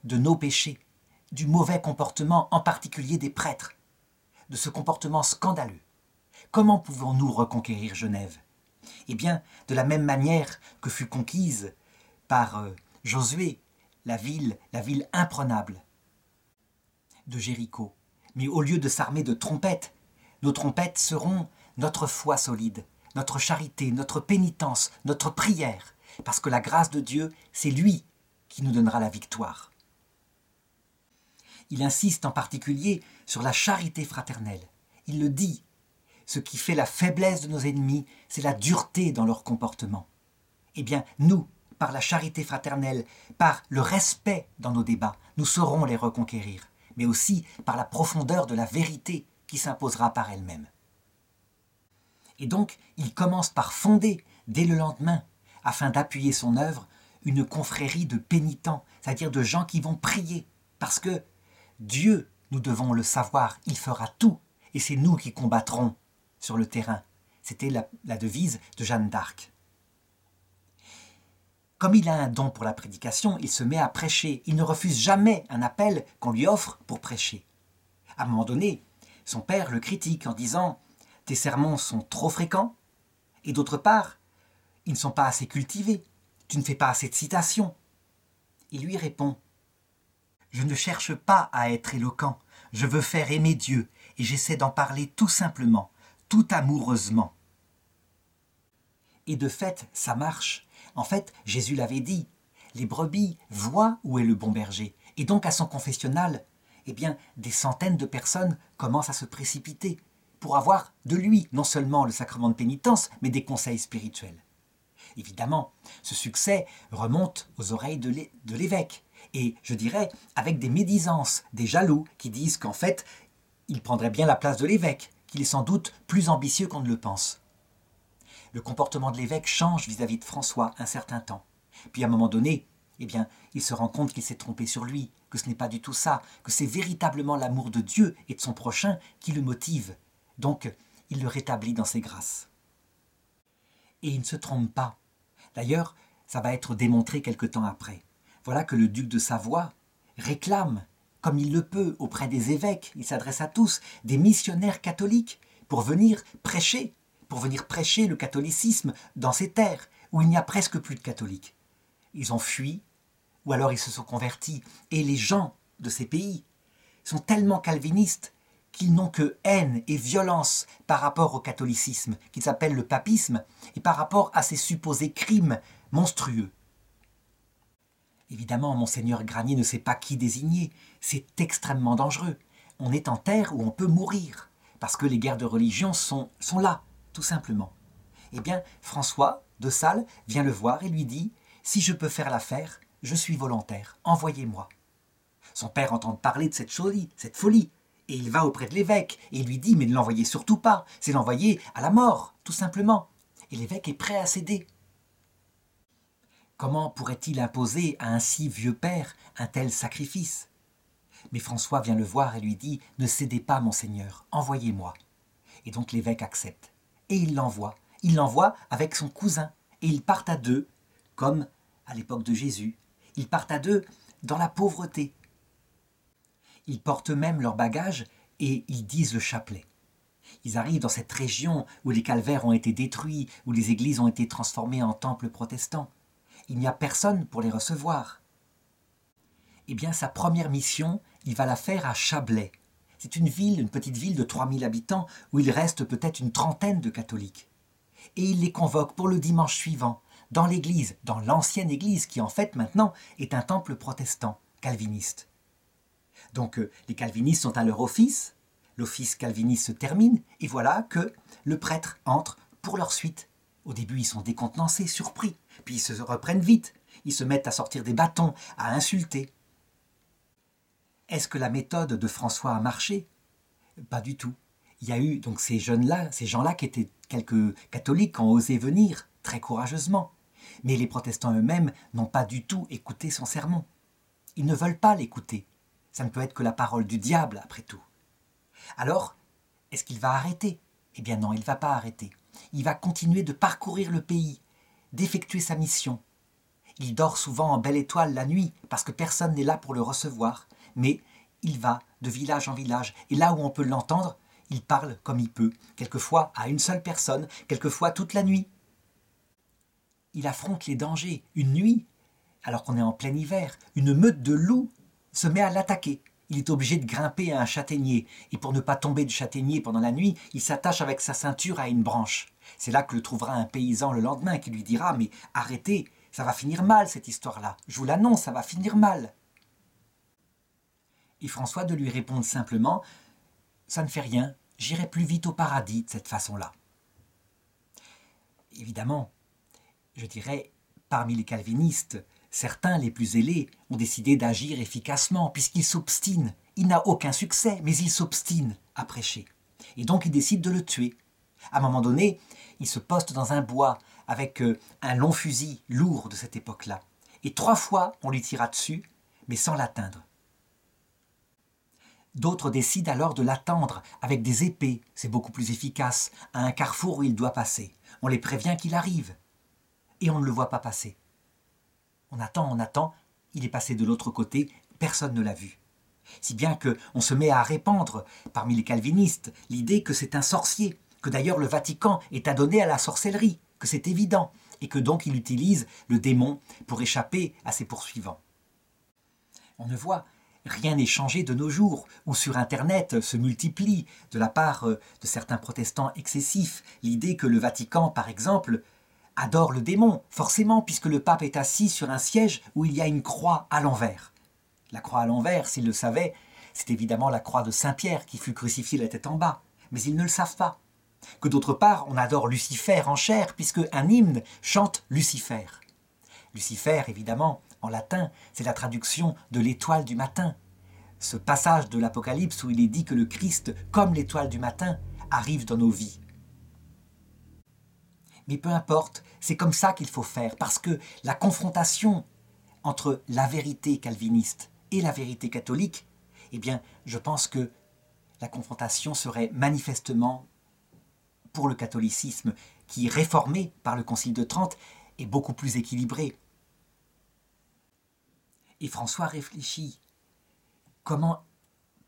De nos péchés. Du mauvais comportement, en particulier des prêtres, de ce comportement scandaleux. Comment pouvons-nous reconquérir Genève ? Eh bien, de la même manière que fut conquise par euh, Josué, la ville, la ville imprenable de Jéricho. Mais au lieu de s'armer de trompettes, nos trompettes seront notre foi solide, notre charité, notre pénitence, notre prière, parce que la grâce de Dieu, c'est lui qui nous donnera la victoire. Il insiste en particulier sur la charité fraternelle. Il le dit. Ce qui fait la faiblesse de nos ennemis, c'est la dureté dans leur comportement. Eh bien, nous, par la charité fraternelle, par le respect dans nos débats, nous saurons les reconquérir. mais aussi par la profondeur de la vérité qui s'imposera par elle-même. Et donc, il commence par fonder, dès le lendemain, afin d'appuyer son œuvre, une confrérie de pénitents, c'est-à-dire de gens qui vont prier, parce que Dieu, nous devons le savoir, il fera tout, et c'est nous qui combattrons sur le terrain. C'était la, la devise de Jeanne d'Arc. Comme il a un don pour la prédication, il se met à prêcher. Il ne refuse jamais un appel qu'on lui offre pour prêcher. À un moment donné, son père le critique en disant « Tes sermons sont trop fréquents et d'autre part, ils ne sont pas assez cultivés. Tu ne fais pas assez de citations. » Il lui répond « Je ne cherche pas à être éloquent. Je veux faire aimer Dieu et j'essaie d'en parler tout simplement, tout amoureusement. » Et de fait, ça marche. En fait, Jésus l'avait dit, les brebis voient où est le bon berger. Et donc à son confessionnal, eh bien, des centaines de personnes commencent à se précipiter pour avoir de lui non seulement le sacrement de pénitence, mais des conseils spirituels. Évidemment, ce succès remonte aux oreilles de l'évêque. Et je dirais, avec des médisances, des jaloux qui disent qu'en fait, il prendrait bien la place de l'évêque, qu'il est sans doute plus ambitieux qu'on ne le pense. Le comportement de l'évêque change vis-à-vis de François un certain temps. Puis à un moment donné, eh bien, il se rend compte qu'il s'est trompé sur lui, que ce n'est pas du tout ça, que c'est véritablement l'amour de Dieu et de son prochain qui le motive. Donc, il le rétablit dans ses grâces. Et il ne se trompe pas. D'ailleurs, ça va être démontré quelque temps après. Voilà que le duc de Savoie réclame, comme il le peut, auprès des évêques, il s'adresse à tous, des missionnaires catholiques pour venir prêcher. pour venir prêcher le catholicisme dans ces terres où il n'y a presque plus de catholiques. Ils ont fui, ou alors ils se sont convertis, et les gens de ces pays sont tellement calvinistes qu'ils n'ont que haine et violence par rapport au catholicisme, qu'ils appellent le papisme, et par rapport à ces supposés crimes monstrueux. Évidemment, Monseigneur Granier ne sait pas qui désigner, c'est extrêmement dangereux. On est en terre où on peut mourir, parce que les guerres de religion sont, sont là, tout simplement. Eh bien, François de Sales vient le voir et lui dit « Si je peux faire l'affaire, je suis volontaire, envoyez-moi. » Son père entend parler de cette folie, cette folie, et il va auprès de l'évêque, et il lui dit « Mais ne l'envoyez surtout pas, c'est l'envoyer à la mort, tout simplement. » Et l'évêque est prêt à céder. Comment pourrait-il imposer à un si vieux père un tel sacrifice? Mais François vient le voir et lui dit « Ne cédez pas, monseigneur, envoyez-moi. » Et donc l'évêque accepte. Et il l'envoie. Il l'envoie avec son cousin. Et ils partent à deux, comme à l'époque de Jésus. Ils partent à deux dans la pauvreté. Ils portent eux-mêmes leurs bagages et ils disent le chapelet. Ils arrivent dans cette région où les calvaires ont été détruits, où les églises ont été transformées en temples protestants. Il n'y a personne pour les recevoir. Eh bien, sa première mission, il va la faire à Chablais. C'est une ville, une petite ville de trois mille habitants où il reste peut-être une trentaine de catholiques. Et il les convoque pour le dimanche suivant, dans l'église, dans l'ancienne église qui en fait maintenant est un temple protestant, calviniste. Donc les calvinistes sont à leur office, l'office calviniste se termine et voilà que le prêtre entre pour leur suite. Au début ils sont décontenancés, surpris, puis ils se reprennent vite, ils se mettent à sortir des bâtons, à insulter. Est-ce que la méthode de François a marché? Pas du tout. Il y a eu donc ces jeunes-là, ces gens-là qui étaient quelques catholiques, qui ont osé venir, très courageusement. Mais les protestants eux-mêmes n'ont pas du tout écouté son sermon. Ils ne veulent pas l'écouter. Ça ne peut être que la parole du diable, après tout. Alors, est-ce qu'il va arrêter? Eh bien non, il ne va pas arrêter. Il va continuer de parcourir le pays, d'effectuer sa mission. Il dort souvent en belle étoile la nuit, parce que personne n'est là pour le recevoir. Mais il va de village en village, et là où on peut l'entendre, il parle comme il peut, quelquefois à une seule personne, quelquefois toute la nuit. Il affronte les dangers. Une nuit, alors qu'on est en plein hiver, une meute de loups se met à l'attaquer. Il est obligé de grimper à un châtaignier, et pour ne pas tomber du châtaignier pendant la nuit, il s'attache avec sa ceinture à une branche. C'est là que le trouvera un paysan le lendemain qui lui dira « Mais arrêtez, ça va finir mal cette histoire-là, je vous l'annonce, ça va finir mal !» Et François de lui répondre simplement « Ça ne fait rien, j'irai plus vite au paradis de cette façon-là. » Évidemment, je dirais, parmi les calvinistes, certains les plus zélés ont décidé d'agir efficacement puisqu'ils s'obstinent, Il n'a aucun succès, mais il s'obstine à prêcher. Et donc il décide de le tuer. À un moment donné, il se poste dans un bois avec un long fusil lourd de cette époque-là. Et trois fois, on lui tira dessus, mais sans l'atteindre. D'autres décident alors de l'attendre avec des épées, c'est beaucoup plus efficace, à un carrefour où il doit passer. On les prévient qu'il arrive, et on ne le voit pas passer. On attend, on attend, il est passé de l'autre côté, personne ne l'a vu. Si bien qu'on se met à répandre, parmi les calvinistes, l'idée que c'est un sorcier, que d'ailleurs le Vatican est adonné à la sorcellerie, que c'est évident, et que donc il utilise le démon pour échapper à ses poursuivants. On ne voit rien n'est changé de nos jours, où sur Internet se multiplie, de la part de certains protestants excessifs, l'idée que le Vatican, par exemple, adore le démon, forcément, puisque le pape est assis sur un siège où il y a une croix à l'envers. La croix à l'envers, s'ils le savaient, c'est évidemment la croix de Saint Pierre qui fut crucifiée la tête en bas, mais ils ne le savent pas. Que d'autre part, on adore Lucifer en chair, puisque un hymne chante Lucifer. Lucifer, évidemment, en latin, c'est la traduction de l'étoile du matin. Ce passage de l'Apocalypse où il est dit que le Christ, comme l'étoile du matin, arrive dans nos vies. Mais peu importe, c'est comme ça qu'il faut faire, parce que la confrontation entre la vérité calviniste et la vérité catholique, eh bien, je pense que la confrontation serait manifestement, pour le catholicisme, qui est réformé par le Concile de Trente, est beaucoup plus équilibrée. Et François réfléchit comment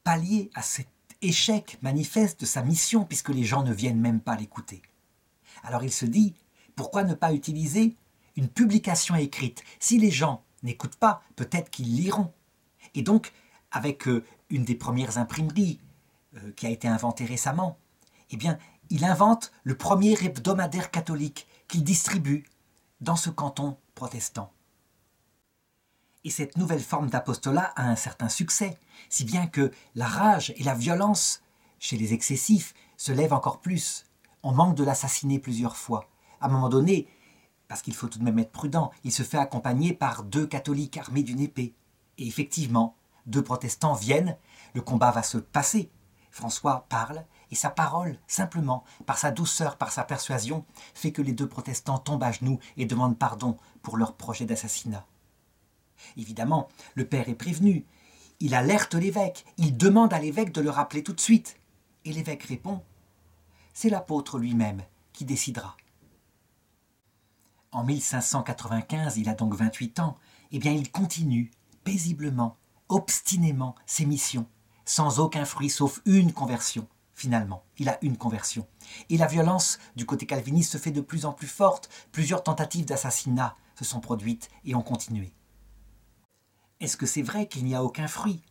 pallier à cet échec manifeste de sa mission puisque les gens ne viennent même pas l'écouter. Alors il se dit, pourquoi ne pas utiliser une publication écrite? Si les gens n'écoutent pas, peut-être qu'ils liront. Et donc, avec une des premières imprimeries qui a été inventée récemment, eh bien, il invente le premier hebdomadaire catholique qu'il distribue dans ce canton protestant. Et cette nouvelle forme d'apostolat a un certain succès, si bien que la rage et la violence, chez les excessifs, se lèvent encore plus. On manque de l'assassiner plusieurs fois. À un moment donné, parce qu'il faut tout de même être prudent, il se fait accompagner par deux catholiques armés d'une épée. Et effectivement, deux protestants viennent, le combat va se passer. François parle, et sa parole, simplement, par sa douceur, par sa persuasion, fait que les deux protestants tombent à genoux et demandent pardon pour leur projet d'assassinat. Évidemment, le père est prévenu, il alerte l'évêque, il demande à l'évêque de le rappeler tout de suite. Et l'évêque répond, c'est l'apôtre lui-même qui décidera. En mille cinq cent quatre-vingt-quinze, il a donc vingt-huit ans, eh bien il continue, paisiblement, obstinément, ses missions, sans aucun fruit sauf une conversion. Finalement, il a une conversion. Et la violence du côté calviniste se fait de plus en plus forte, plusieurs tentatives d'assassinat se sont produites et ont continué. Est-ce que c'est vrai qu'il n'y a aucun fruit?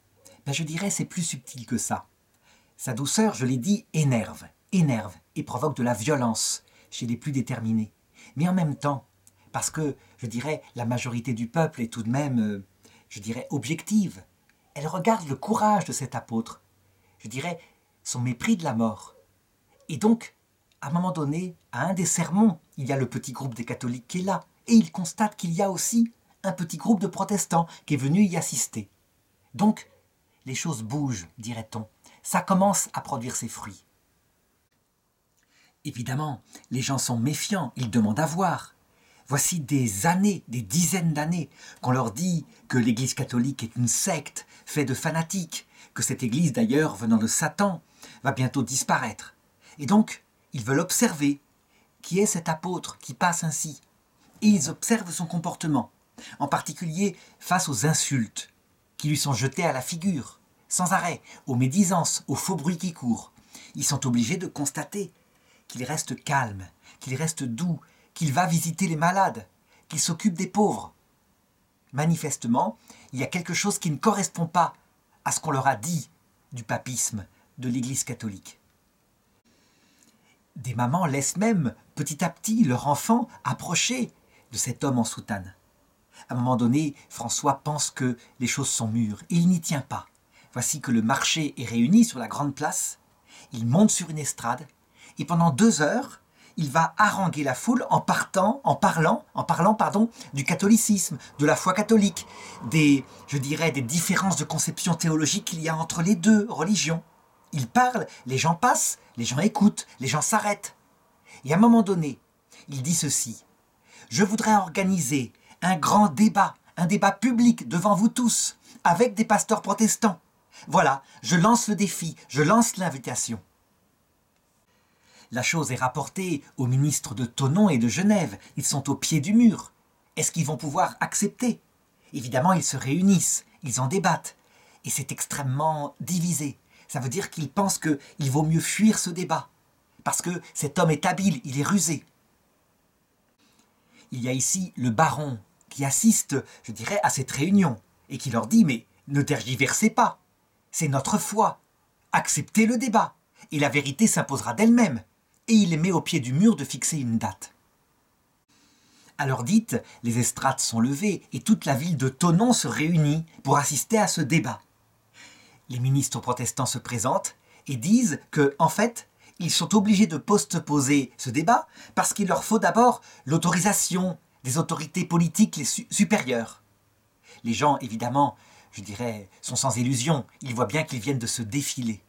Ben je dirais c'est plus subtil que ça. Sa douceur, je l'ai dit, énerve, énerve et provoque de la violence chez les plus déterminés. Mais en même temps, parce que, je dirais, la majorité du peuple est tout de même, je dirais, objective. Elle regarde le courage de cet apôtre, je dirais, son mépris de la mort. Et donc, à un moment donné, à un des sermons, il y a le petit groupe des catholiques qui est là, et il constate qu'il y a aussi un petit groupe de protestants qui est venu y assister. Donc, les choses bougent, dirait-on. Ça commence à produire ses fruits. Évidemment, les gens sont méfiants, ils demandent à voir. Voici des années, des dizaines d'années, qu'on leur dit que l'Église catholique est une secte faite de fanatiques, que cette Église d'ailleurs, venant de Satan, va bientôt disparaître. Et donc, ils veulent observer qui est cet apôtre qui passe ainsi. Et ils observent son comportement. En particulier face aux insultes qui lui sont jetées à la figure, sans arrêt, aux médisances, aux faux bruits qui courent. Ils sont obligés de constater qu'il reste calme, qu'il reste doux, qu'il va visiter les malades, qu'il s'occupe des pauvres. Manifestement, il y a quelque chose qui ne correspond pas à ce qu'on leur a dit du papisme, de l'Église catholique. Des mamans laissent même, petit à petit, leur enfant approcher de cet homme en soutane. À un moment donné, François pense que les choses sont mûres. Il n'y tient pas. Voici que le marché est réuni sur la grande place. Il monte sur une estrade. Et pendant deux heures, il va haranguer la foule en, partant, en parlant, en parlant pardon, du catholicisme, de la foi catholique, des, je dirais, des différences de conception théologique qu'il y a entre les deux religions. Il parle, les gens passent, les gens écoutent, les gens s'arrêtent. Et à un moment donné, il dit ceci: « Je voudrais organiser un grand débat, un débat public devant vous tous, avec des pasteurs protestants. Voilà, je lance le défi, je lance l'invitation. » La chose est rapportée aux ministres de Thonon et de Genève. Ils sont au pied du mur. Est-ce qu'ils vont pouvoir accepter? Évidemment, ils se réunissent, ils en débattent. Et c'est extrêmement divisé. Ça veut dire qu'ils pensent qu'il vaut mieux fuir ce débat, parce que cet homme est habile, il est rusé. Il y a ici le baron qui assiste, je dirais, à cette réunion et qui leur dit « Mais ne tergiversez pas, c'est notre foi, acceptez le débat et la vérité s'imposera d'elle-même. » Et il les met au pied du mur de fixer une date. À l'heure dite, les estrades sont levées et toute la ville de Thonon se réunit pour assister à ce débat. Les ministres protestants se présentent et disent que, en fait, ils sont obligés de postposer ce débat parce qu'il leur faut d'abord l'autorisation des autorités politiques supérieures. Les gens, évidemment, je dirais, sont sans illusion. Ils voient bien qu'ils viennent de se défiler.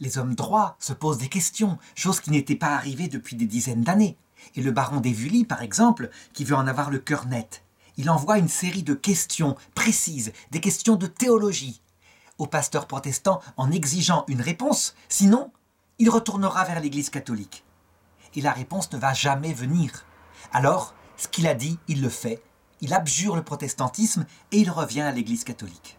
Les hommes droits se posent des questions, chose qui n'était pas arrivée depuis des dizaines d'années. Et le baron d'Évully, par exemple, qui veut en avoir le cœur net, il envoie une série de questions précises, des questions de théologie, aux pasteurs protestants en exigeant une réponse, sinon il retournera vers l'Église catholique. Et la réponse ne va jamais venir. Alors, ce qu'il a dit, il le fait. Il abjure le protestantisme et il revient à l'Église catholique.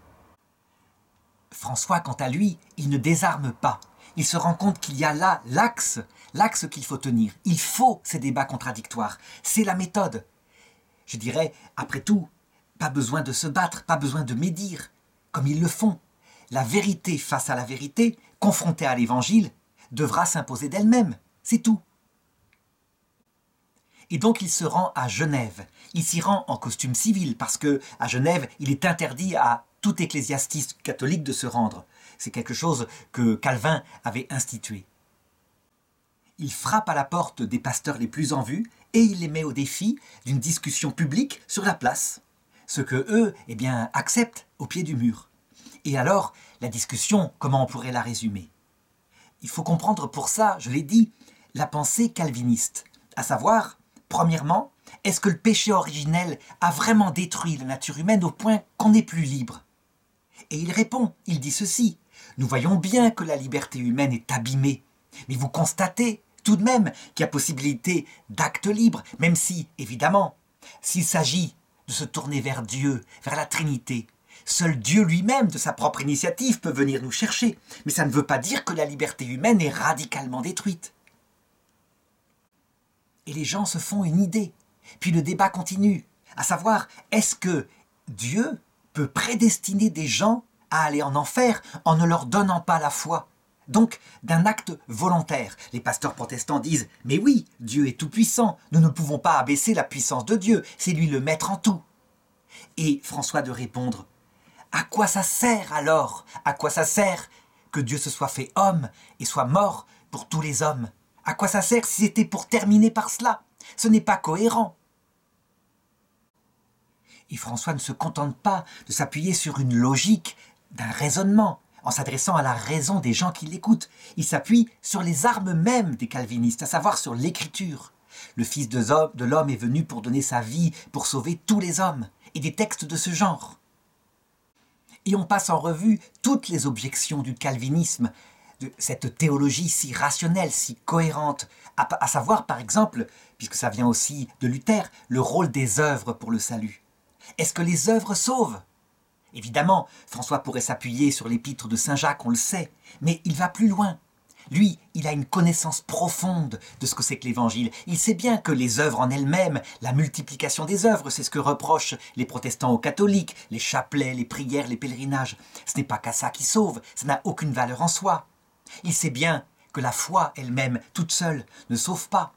François, quant à lui, il ne désarme pas. Il se rend compte qu'il y a là l'axe, l'axe qu'il faut tenir. Il faut ces débats contradictoires. C'est la méthode. Je dirais, après tout, pas besoin de se battre, pas besoin de médire, comme ils le font. La vérité face à la vérité, confrontée à l'Évangile, devra s'imposer d'elle-même, c'est tout. Et donc il se rend à Genève. Il s'y rend en costume civil, parce que à Genève, il est interdit à tout ecclésiastique catholique de se rendre. C'est quelque chose que Calvin avait institué. Il frappe à la porte des pasteurs les plus en vue et il les met au défi d'une discussion publique sur la place, ce que eux, eh bien, acceptent au pied du mur. Et alors, la discussion, comment on pourrait la résumer? Il faut comprendre pour ça, je l'ai dit, la pensée calviniste. À savoir, premièrement, est-ce que le péché originel a vraiment détruit la nature humaine au point qu'on n'est plus libre? Et il répond, il dit ceci: « Nous voyons bien que la liberté humaine est abîmée, mais vous constatez tout de même qu'il y a possibilité d'actes libres, même si, évidemment, s'il s'agit de se tourner vers Dieu, vers la Trinité, seul Dieu lui-même, de sa propre initiative, peut venir nous chercher. Mais ça ne veut pas dire que la liberté humaine est radicalement détruite. » Et les gens se font une idée. Puis le débat continue, à savoir, est-ce que Dieu peut prédestiner des gens à aller en enfer en ne leur donnant pas la foi? Donc, d'un acte volontaire. Les pasteurs protestants disent « Mais oui, Dieu est tout-puissant, nous ne pouvons pas abaisser la puissance de Dieu, c'est lui le maître en tout. » Et François de répondre: à quoi ça sert alors? À quoi ça sert que Dieu se soit fait homme et soit mort pour tous les hommes? À quoi ça sert si c'était pour terminer par cela? Ce n'est pas cohérent. Et François ne se contente pas de s'appuyer sur une logique, d'un raisonnement, en s'adressant à la raison des gens qui l'écoutent. Il s'appuie sur les armes mêmes des calvinistes, à savoir sur l'écriture. Le Fils de l'homme est venu pour donner sa vie, pour sauver tous les hommes, et des textes de ce genre. Et on passe en revue toutes les objections du calvinisme, de cette théologie si rationnelle, si cohérente, à, à savoir par exemple, puisque ça vient aussi de Luther, le rôle des œuvres pour le salut. Est-ce que les œuvres sauvent? Évidemment, François pourrait s'appuyer sur l'épître de Saint Jacques, on le sait, mais il va plus loin. Lui, il a une connaissance profonde de ce que c'est que l'Évangile. Il sait bien que les œuvres en elles-mêmes, la multiplication des œuvres, c'est ce que reprochent les protestants aux catholiques, les chapelets, les prières, les pèlerinages. Ce n'est pas qu'à ça qui sauve, ça n'a aucune valeur en soi. Il sait bien que la foi elle-même, toute seule, ne sauve pas,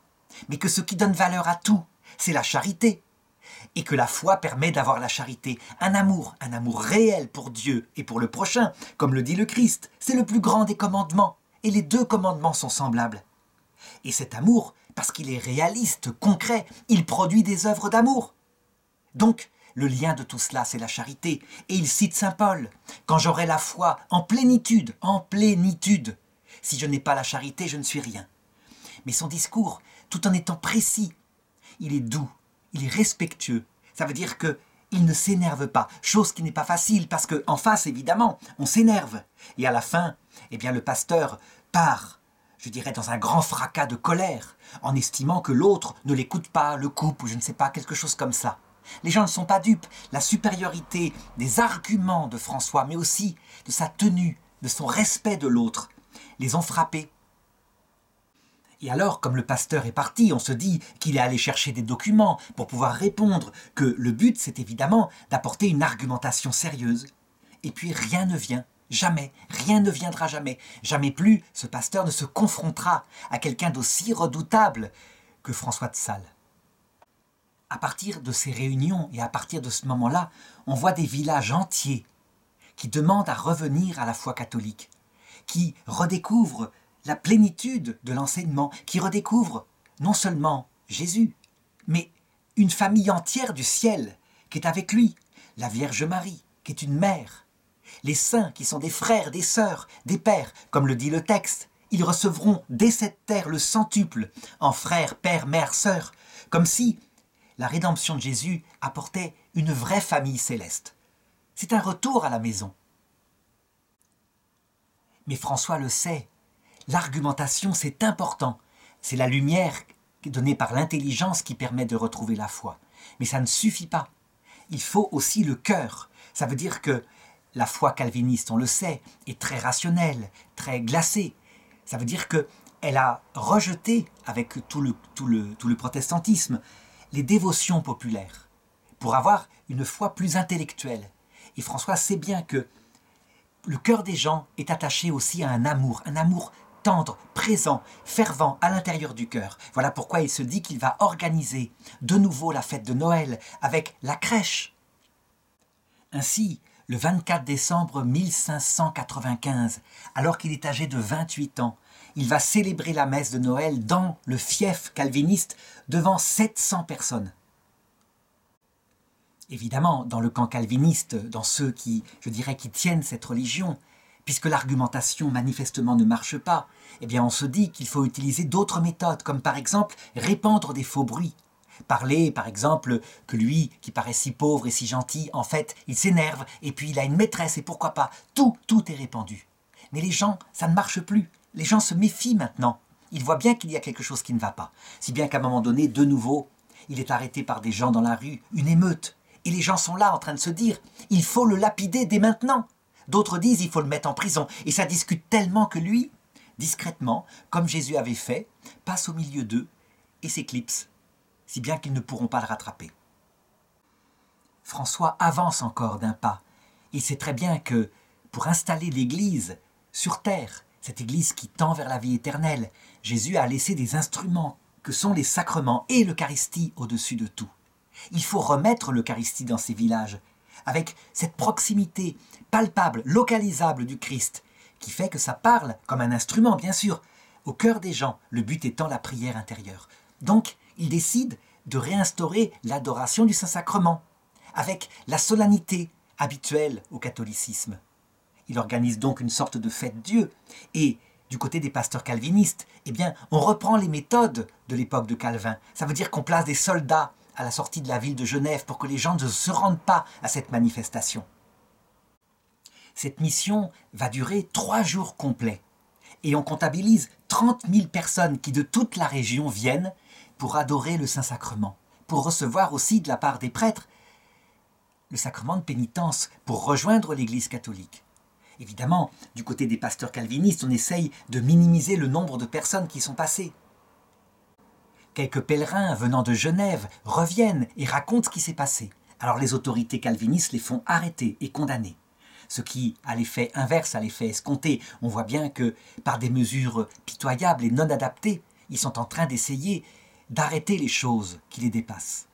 mais que ce qui donne valeur à tout, c'est la charité. Et que la foi permet d'avoir la charité, un amour, un amour réel pour Dieu et pour le prochain, comme le dit le Christ, c'est le plus grand des commandements. Et les deux commandements sont semblables. Et cet amour, parce qu'il est réaliste, concret, il produit des œuvres d'amour. Donc, le lien de tout cela, c'est la charité. Et il cite saint Paul. « Quand j'aurai la foi en plénitude, en plénitude, si je n'ai pas la charité, je ne suis rien. » Mais son discours, tout en étant précis, il est doux, il est respectueux. Ça veut dire que il ne s'énerve pas, chose qui n'est pas facile, parce qu'en face, évidemment, on s'énerve. Et à la fin, eh bien, le pasteur part, je dirais, dans un grand fracas de colère, en estimant que l'autre ne l'écoute pas, le coupe, ou je ne sais pas, quelque chose comme ça. Les gens ne sont pas dupes. La supériorité des arguments de François, mais aussi de sa tenue, de son respect de l'autre, les ont frappés. Et alors, comme le pasteur est parti, on se dit qu'il est allé chercher des documents pour pouvoir répondre, que le but, c'est évidemment d'apporter une argumentation sérieuse. Et puis rien ne vient, jamais, rien ne viendra jamais. Jamais plus, ce pasteur ne se confrontera à quelqu'un d'aussi redoutable que François de Sales. À partir de ces réunions et à partir de ce moment-là, on voit des villages entiers qui demandent à revenir à la foi catholique, qui redécouvrent la plénitude de l'enseignement, qui redécouvre non seulement Jésus, mais une famille entière du ciel qui est avec lui, la Vierge Marie, qui est une mère, les saints qui sont des frères, des sœurs, des pères, comme le dit le texte. Ils recevront dès cette terre le centuple en frères, pères, mères, sœurs, comme si la rédemption de Jésus apportait une vraie famille céleste. C'est un retour à la maison. Mais François le sait. L'argumentation, c'est important. C'est la lumière donnée par l'intelligence qui permet de retrouver la foi. Mais ça ne suffit pas. Il faut aussi le cœur. Ça veut dire que la foi calviniste, on le sait, est très rationnelle, très glacée. Ça veut dire qu'elle a rejeté, avec tout le, tout le, tout le protestantisme, les dévotions populaires, pour avoir une foi plus intellectuelle. Et François sait bien que le cœur des gens est attaché aussi à un amour, un amour tendre, présent, fervent à l'intérieur du cœur. Voilà pourquoi il se dit qu'il va organiser de nouveau la fête de Noël avec la crèche. Ainsi, le vingt-quatre décembre mille cinq cent quatre-vingt-quinze, alors qu'il est âgé de vingt-huit ans, il va célébrer la messe de Noël dans le fief calviniste devant sept cents personnes. Évidemment, dans le camp calviniste, dans ceux qui, je dirais, qui tiennent cette religion, puisque l'argumentation manifestement ne marche pas, eh bien on se dit qu'il faut utiliser d'autres méthodes, comme par exemple répandre des faux bruits. Parler, par exemple, que lui, qui paraît si pauvre et si gentil, en fait, il s'énerve, et puis il a une maîtresse, et pourquoi pas, tout, tout est répandu. Mais les gens, ça ne marche plus. Les gens se méfient maintenant. Ils voient bien qu'il y a quelque chose qui ne va pas. Si bien qu'à un moment donné, de nouveau, il est arrêté par des gens dans la rue, une émeute. Et les gens sont là en train de se dire « il faut le lapider dès maintenant ». D'autres disent « il faut le mettre en prison ». Et ça discute tellement que lui, discrètement, comme Jésus avait fait, passe au milieu d'eux et s'éclipse, si bien qu'ils ne pourront pas le rattraper. François avance encore d'un pas. Il sait très bien que, pour installer l'Église sur terre, cette Église qui tend vers la vie éternelle, Jésus a laissé des instruments que sont les sacrements et l'Eucharistie au-dessus de tout. Il faut remettre l'Eucharistie dans ces villages, avec cette proximité palpable, localisable du Christ, qui fait que ça parle, comme un instrument bien sûr, au cœur des gens, le but étant la prière intérieure. Donc, il décide de réinstaurer l'adoration du Saint-Sacrement, avec la solennité habituelle au catholicisme. Il organise donc une sorte de fête Dieu, et du côté des pasteurs calvinistes, eh bien, on reprend les méthodes de l'époque de Calvin. Ça veut dire qu'on place des soldats à la sortie de la ville de Genève pour que les gens ne se rendent pas à cette manifestation. Cette mission va durer trois jours complets et on comptabilise trente mille personnes qui de toute la région viennent pour adorer le Saint-Sacrement, pour recevoir aussi de la part des prêtres le sacrement de pénitence pour rejoindre l'Église catholique. Évidemment, du côté des pasteurs calvinistes, on essaye de minimiser le nombre de personnes qui sont passées. Quelques pèlerins venant de Genève reviennent et racontent ce qui s'est passé. Alors les autorités calvinistes les font arrêter et condamner. Ce qui a l'effet inverse, a l'effet escompté. On voit bien que par des mesures pitoyables et non adaptées, ils sont en train d'essayer d'arrêter les choses qui les dépassent.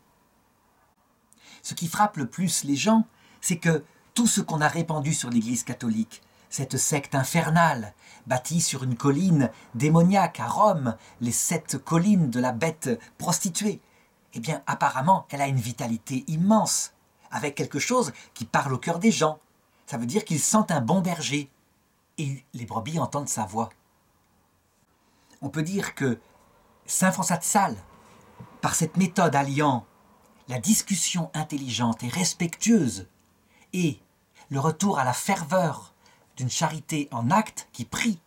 Ce qui frappe le plus les gens, c'est que tout ce qu'on a répandu sur l'Église catholique, cette secte infernale, bâtie sur une colline démoniaque à Rome, les sept collines de la bête prostituée, eh bien apparemment elle a une vitalité immense, avec quelque chose qui parle au cœur des gens. Ça veut dire qu'ils sentent un bon berger, et les brebis entendent sa voix. On peut dire que Saint François de Sales, par cette méthode alliant la discussion intelligente et respectueuse et le retour à la ferveur d'une charité en acte qui prie,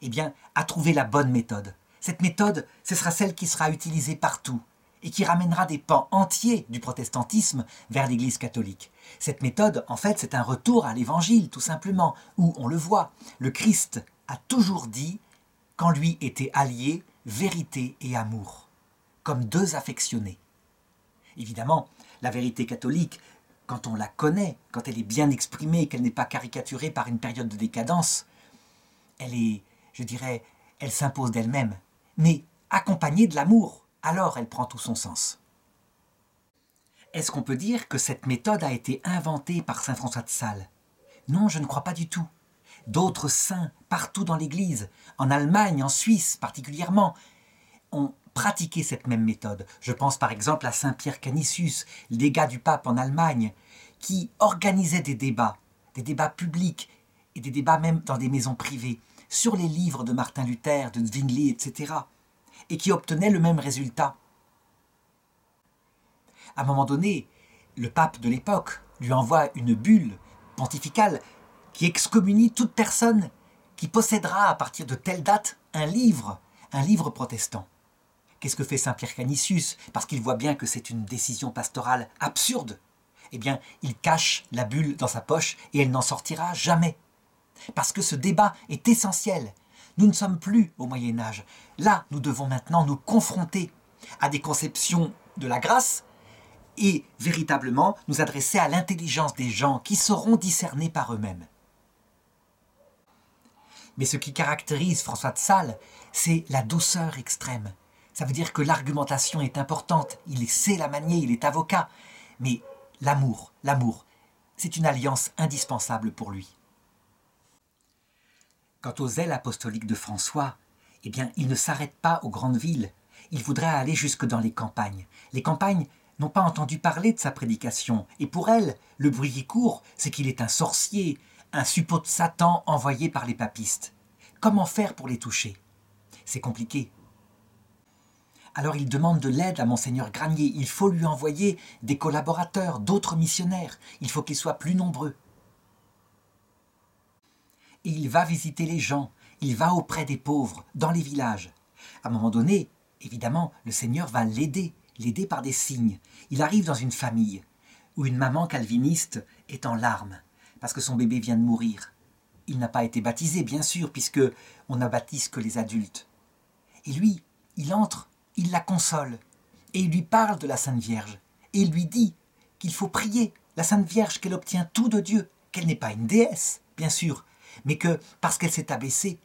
eh bien, a trouvé la bonne méthode. Cette méthode, ce sera celle qui sera utilisée partout et qui ramènera des pans entiers du protestantisme vers l'Église catholique. Cette méthode, en fait, c'est un retour à l'Évangile, tout simplement, où, on le voit, le Christ a toujours dit qu'en lui étaient alliés vérité et amour, comme deux affectionnés. Évidemment, la vérité catholique, quand on la connaît, quand elle est bien exprimée, qu'elle n'est pas caricaturée par une période de décadence, elle est, je dirais, elle s'impose d'elle-même, mais accompagnée de l'amour, alors elle prend tout son sens. Est-ce qu'on peut dire que cette méthode a été inventée par saint François de Sales? Non, je ne crois pas du tout. D'autres saints, partout dans l'Église, en Allemagne, en Suisse particulièrement, ont pratiquer cette même méthode. Je pense par exemple à Saint Pierre Canisius, le légat du pape en Allemagne, qui organisait des débats, des débats publics et des débats même dans des maisons privées, sur les livres de Martin Luther, de Zwingli, et cetera, et qui obtenait le même résultat. À un moment donné, le pape de l'époque lui envoie une bulle pontificale qui excommunie toute personne qui possédera à partir de telle date un livre, un livre protestant. Qu'est-ce que fait saint Pierre Canisius? Parce qu'il voit bien que c'est une décision pastorale absurde. Eh bien, il cache la bulle dans sa poche et elle n'en sortira jamais. Parce que ce débat est essentiel. Nous ne sommes plus au Moyen-Âge. Là, nous devons maintenant nous confronter à des conceptions de la grâce et véritablement nous adresser à l'intelligence des gens qui sauront discerner par eux-mêmes. Mais ce qui caractérise François de Sales, c'est la douceur extrême. Ça veut dire que l'argumentation est importante, il sait la manier, il est avocat. Mais l'amour, l'amour, c'est une alliance indispensable pour lui. Quant au zèle apostolique de François, eh bien, il ne s'arrête pas aux grandes villes. Il voudrait aller jusque dans les campagnes. Les campagnes n'ont pas entendu parler de sa prédication. Et pour elles, le bruit qui court, c'est qu'il est un sorcier, un suppôt de Satan envoyé par les papistes. Comment faire pour les toucher? C'est compliqué. Alors il demande de l'aide à Monseigneur Granier. Il faut lui envoyer des collaborateurs, d'autres missionnaires. Il faut qu'ils soient plus nombreux. Et il va visiter les gens. Il va auprès des pauvres, dans les villages. À un moment donné, évidemment, le Seigneur va l'aider, l'aider par des signes. Il arrive dans une famille où une maman calviniste est en larmes parce que son bébé vient de mourir. Il n'a pas été baptisé, bien sûr, puisque on ne baptise que les adultes. Et lui, il entre. Il la console et il lui parle de la Sainte Vierge et il lui dit qu'il faut prier la Sainte Vierge, qu'elle obtient tout de Dieu, qu'elle n'est pas une déesse, bien sûr, mais que parce qu'elle s'est abaissée,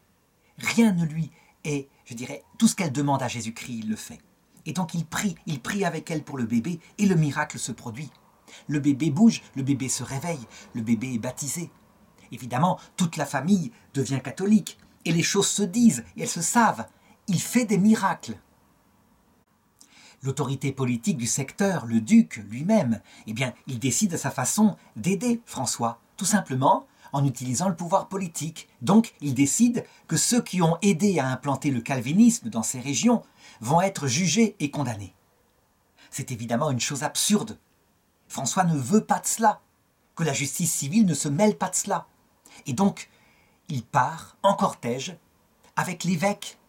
rien ne lui est, je dirais, tout ce qu'elle demande à Jésus-Christ, il le fait. Et donc il prie, il prie avec elle pour le bébé et le miracle se produit. Le bébé bouge, le bébé se réveille, le bébé est baptisé. Évidemment, toute la famille devient catholique et les choses se disent et elles se savent. Il fait des miracles. L'autorité politique du secteur, le duc lui-même, eh bien, il décide à sa façon d'aider François, tout simplement en utilisant le pouvoir politique. Donc, il décide que ceux qui ont aidé à implanter le calvinisme dans ces régions vont être jugés et condamnés. C'est évidemment une chose absurde. François ne veut pas de cela, que la justice civile ne se mêle pas de cela. Et donc, il part en cortège avec l'évêque.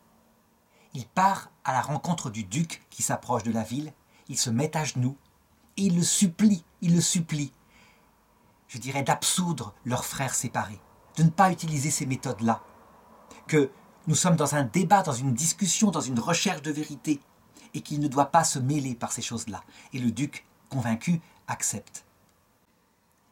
Il part à la rencontre du duc qui s'approche de la ville, il se met à genoux et il le supplie, il le supplie, je dirais, d'absoudre leurs frères séparés, de ne pas utiliser ces méthodes-là, que nous sommes dans un débat, dans une discussion, dans une recherche de vérité et qu'il ne doit pas se mêler par ces choses-là. Et le duc, convaincu, accepte.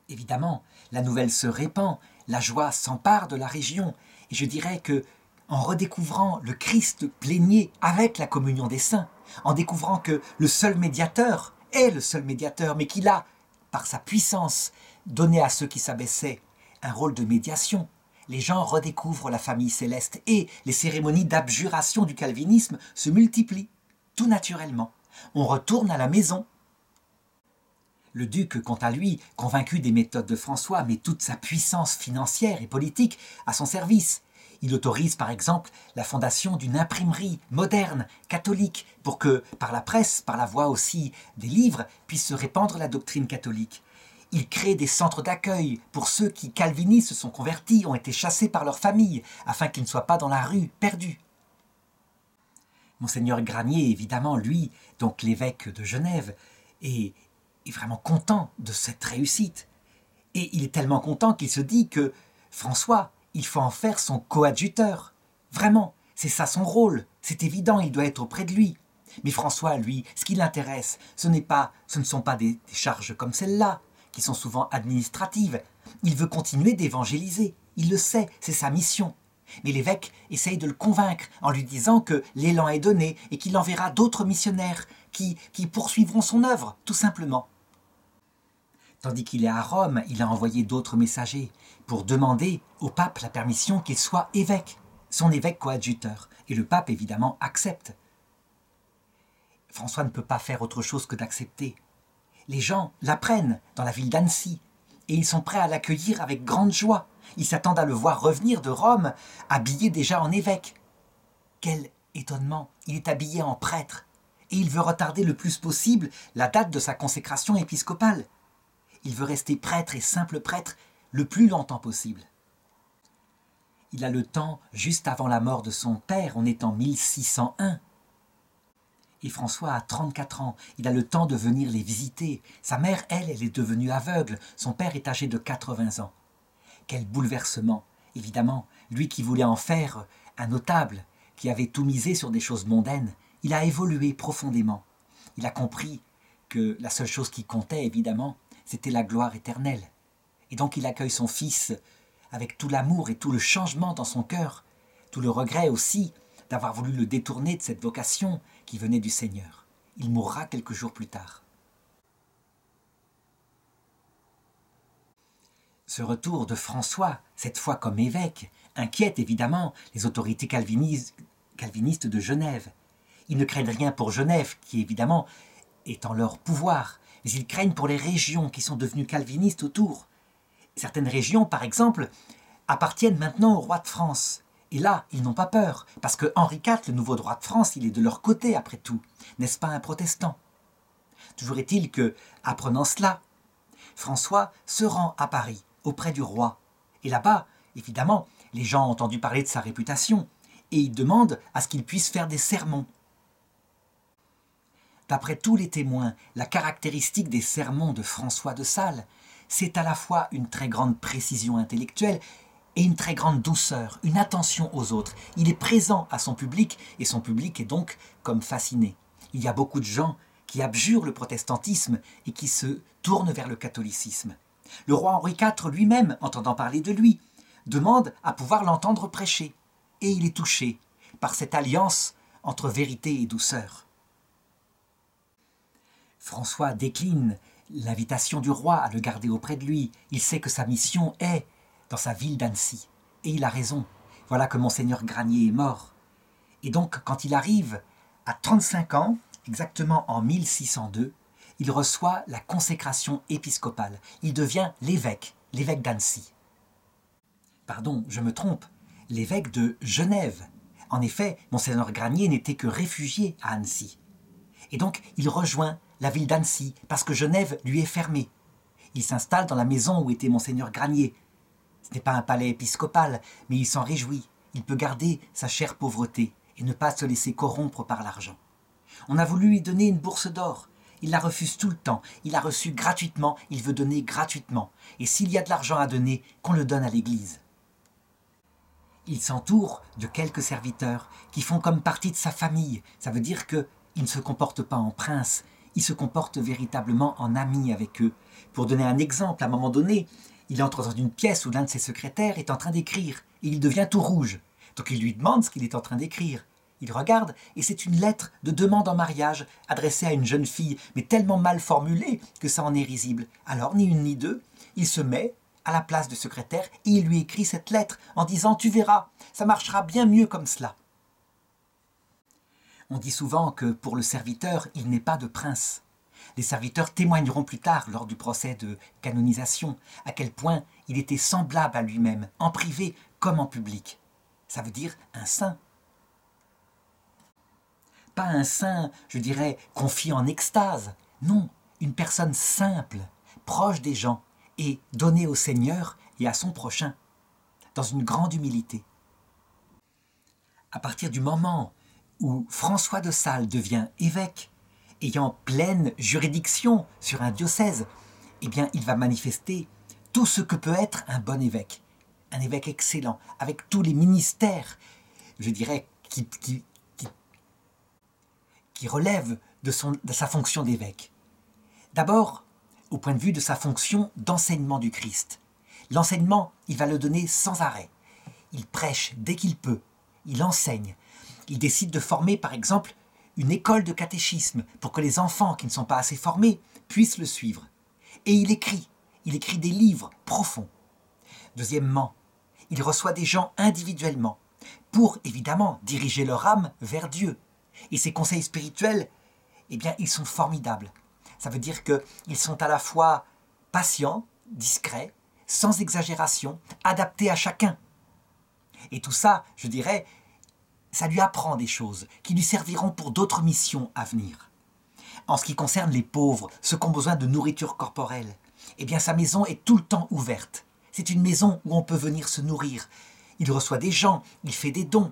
Évidemment, la nouvelle se répand, la joie s'empare de la région et je dirais que en redécouvrant le Christ plénier avec la communion des saints, en découvrant que le seul médiateur est le seul médiateur, mais qu'il a, par sa puissance, donné à ceux qui s'abaissaient un rôle de médiation. Les gens redécouvrent la famille céleste et les cérémonies d'abjuration du calvinisme se multiplient, tout naturellement. On retourne à la maison. Le duc, quant à lui, convaincu des méthodes de François, met toute sa puissance financière et politique à son service. Il autorise par exemple la fondation d'une imprimerie moderne, catholique, pour que, par la presse, par la voie aussi des livres, puisse se répandre la doctrine catholique. Il crée des centres d'accueil pour ceux qui, calvinistes, se sont convertis, ont été chassés par leur famille, afin qu'ils ne soient pas dans la rue, perdus. Monseigneur Granier, évidemment, lui, donc l'évêque de Genève, est... est vraiment content de cette réussite. Et il est tellement content qu'il se dit que François, il faut en faire son coadjuteur. Vraiment, c'est ça son rôle. C'est évident, il doit être auprès de lui. Mais François, lui, ce qui l'intéresse, ce n'est pas, ce ne sont pas des, des charges comme celles-là, qui sont souvent administratives. Il veut continuer d'évangéliser. Il le sait, c'est sa mission. Mais l'évêque essaye de le convaincre en lui disant que l'élan est donné et qu'il enverra d'autres missionnaires qui, qui poursuivront son œuvre, tout simplement. Tandis qu'il est à Rome, il a envoyé d'autres messagers pour demander au pape la permission qu'il soit évêque, son évêque coadjuteur. Et le pape, évidemment, accepte. François ne peut pas faire autre chose que d'accepter. Les gens l'apprennent dans la ville d'Annecy et ils sont prêts à l'accueillir avec grande joie. Ils s'attendent à le voir revenir de Rome, habillé déjà en évêque. Quel étonnement! Il est habillé en prêtre et il veut retarder le plus possible la date de sa consécration épiscopale. Il veut rester prêtre et simple prêtre le plus longtemps possible. Il a le temps juste avant la mort de son père, on est en mille six cent un. Et François a trente-quatre ans, il a le temps de venir les visiter. Sa mère, elle, elle est devenue aveugle, son père est âgé de quatre-vingts ans. Quel bouleversement! Évidemment, lui qui voulait en faire un notable, qui avait tout misé sur des choses mondaines, il a évolué profondément. Il a compris que la seule chose qui comptait, évidemment, c'était la gloire éternelle. Et donc il accueille son fils avec tout l'amour et tout le changement dans son cœur, tout le regret aussi d'avoir voulu le détourner de cette vocation qui venait du Seigneur. Il mourra quelques jours plus tard. Ce retour de François, cette fois comme évêque, inquiète évidemment les autorités calvinistes, calvinistes de Genève. Ils ne craignent rien pour Genève, qui évidemment est en leur pouvoir, mais ils craignent pour les régions qui sont devenues calvinistes autour. Certaines régions, par exemple, appartiennent maintenant au roi de France. Et là, ils n'ont pas peur, parce que Henri quatre, le nouveau roi de France, il est de leur côté après tout. N'est-ce pas un protestant? Toujours est-il que, apprenant cela, François se rend à Paris, auprès du roi. Et là-bas, évidemment, les gens ont entendu parler de sa réputation, et ils demandent à ce qu'il puisse faire des sermons. D'après tous les témoins, la caractéristique des sermons de François de Sales, c'est à la fois une très grande précision intellectuelle et une très grande douceur, une attention aux autres. Il est présent à son public et son public est donc comme fasciné. Il y a beaucoup de gens qui abjurent le protestantisme et qui se tournent vers le catholicisme. Le roi Henri quatre lui-même, entendant parler de lui, demande à pouvoir l'entendre prêcher. Et il est touché par cette alliance entre vérité et douceur. François décline l'invitation du roi à le garder auprès de lui. Il sait que sa mission est dans sa ville d'Annecy. Et il a raison. Voilà que Monseigneur Granier est mort. Et donc, quand il arrive à trente-cinq ans, exactement en mille six cent deux, il reçoit la consécration épiscopale. Il devient l'évêque, l'évêque d'Annecy. Pardon, je me trompe, l'évêque de Genève. En effet, Monseigneur Granier n'était que réfugié à Annecy. Et donc, il rejoint la ville d'Annecy, parce que Genève lui est fermée. Il s'installe dans la maison où était Monseigneur Granier. Ce n'est pas un palais épiscopal, mais il s'en réjouit. Il peut garder sa chère pauvreté et ne pas se laisser corrompre par l'argent. On a voulu lui donner une bourse d'or. Il la refuse tout le temps, il l'a reçue gratuitement, il veut donner gratuitement. Et s'il y a de l'argent à donner, qu'on le donne à l'Église. Il s'entoure de quelques serviteurs qui font comme partie de sa famille. Ça veut dire qu'il ne se comporte pas en prince, il se comporte véritablement en ami avec eux. Pour donner un exemple, à un moment donné, il entre dans une pièce où l'un de ses secrétaires est en train d'écrire. Et il devient tout rouge. Donc il lui demande ce qu'il est en train d'écrire. Il regarde et c'est une lettre de demande en mariage adressée à une jeune fille, mais tellement mal formulée que ça en est risible. Alors, ni une ni deux, il se met à la place de secrétaire et il lui écrit cette lettre en disant « Tu verras, ça marchera bien mieux comme cela ». On dit souvent que pour le serviteur, il n'est pas de prince. Les serviteurs témoigneront plus tard, lors du procès de canonisation, à quel point il était semblable à lui-même, en privé comme en public. Ça veut dire un saint. Pas un saint, je dirais, confié en extase. Non, une personne simple, proche des gens, et donnée au Seigneur et à son prochain, dans une grande humilité. À partir du moment où François de Sales devient évêque, ayant pleine juridiction sur un diocèse, eh bien, il va manifester tout ce que peut être un bon évêque. Un évêque excellent, avec tous les ministères, je dirais, qui, qui, qui, qui relèvent de, son, de sa fonction d'évêque. D'abord, au point de vue de sa fonction d'enseignement du Christ. L'enseignement, il va le donner sans arrêt. Il prêche dès qu'il peut, il enseigne. Il décide de former, par exemple, une école de catéchisme pour que les enfants qui ne sont pas assez formés puissent le suivre. Et il écrit, il écrit des livres profonds. Deuxièmement, il reçoit des gens individuellement pour, évidemment, diriger leur âme vers Dieu. Et ses conseils spirituels, eh bien, ils sont formidables. Ça veut dire qu'ils sont à la fois patients, discrets, sans exagération, adaptés à chacun. Et tout ça, je dirais, ça lui apprend des choses qui lui serviront pour d'autres missions à venir. En ce qui concerne les pauvres, ceux qui ont besoin de nourriture corporelle, eh bien sa maison est tout le temps ouverte. C'est une maison où on peut venir se nourrir. Il reçoit des gens, il fait des dons.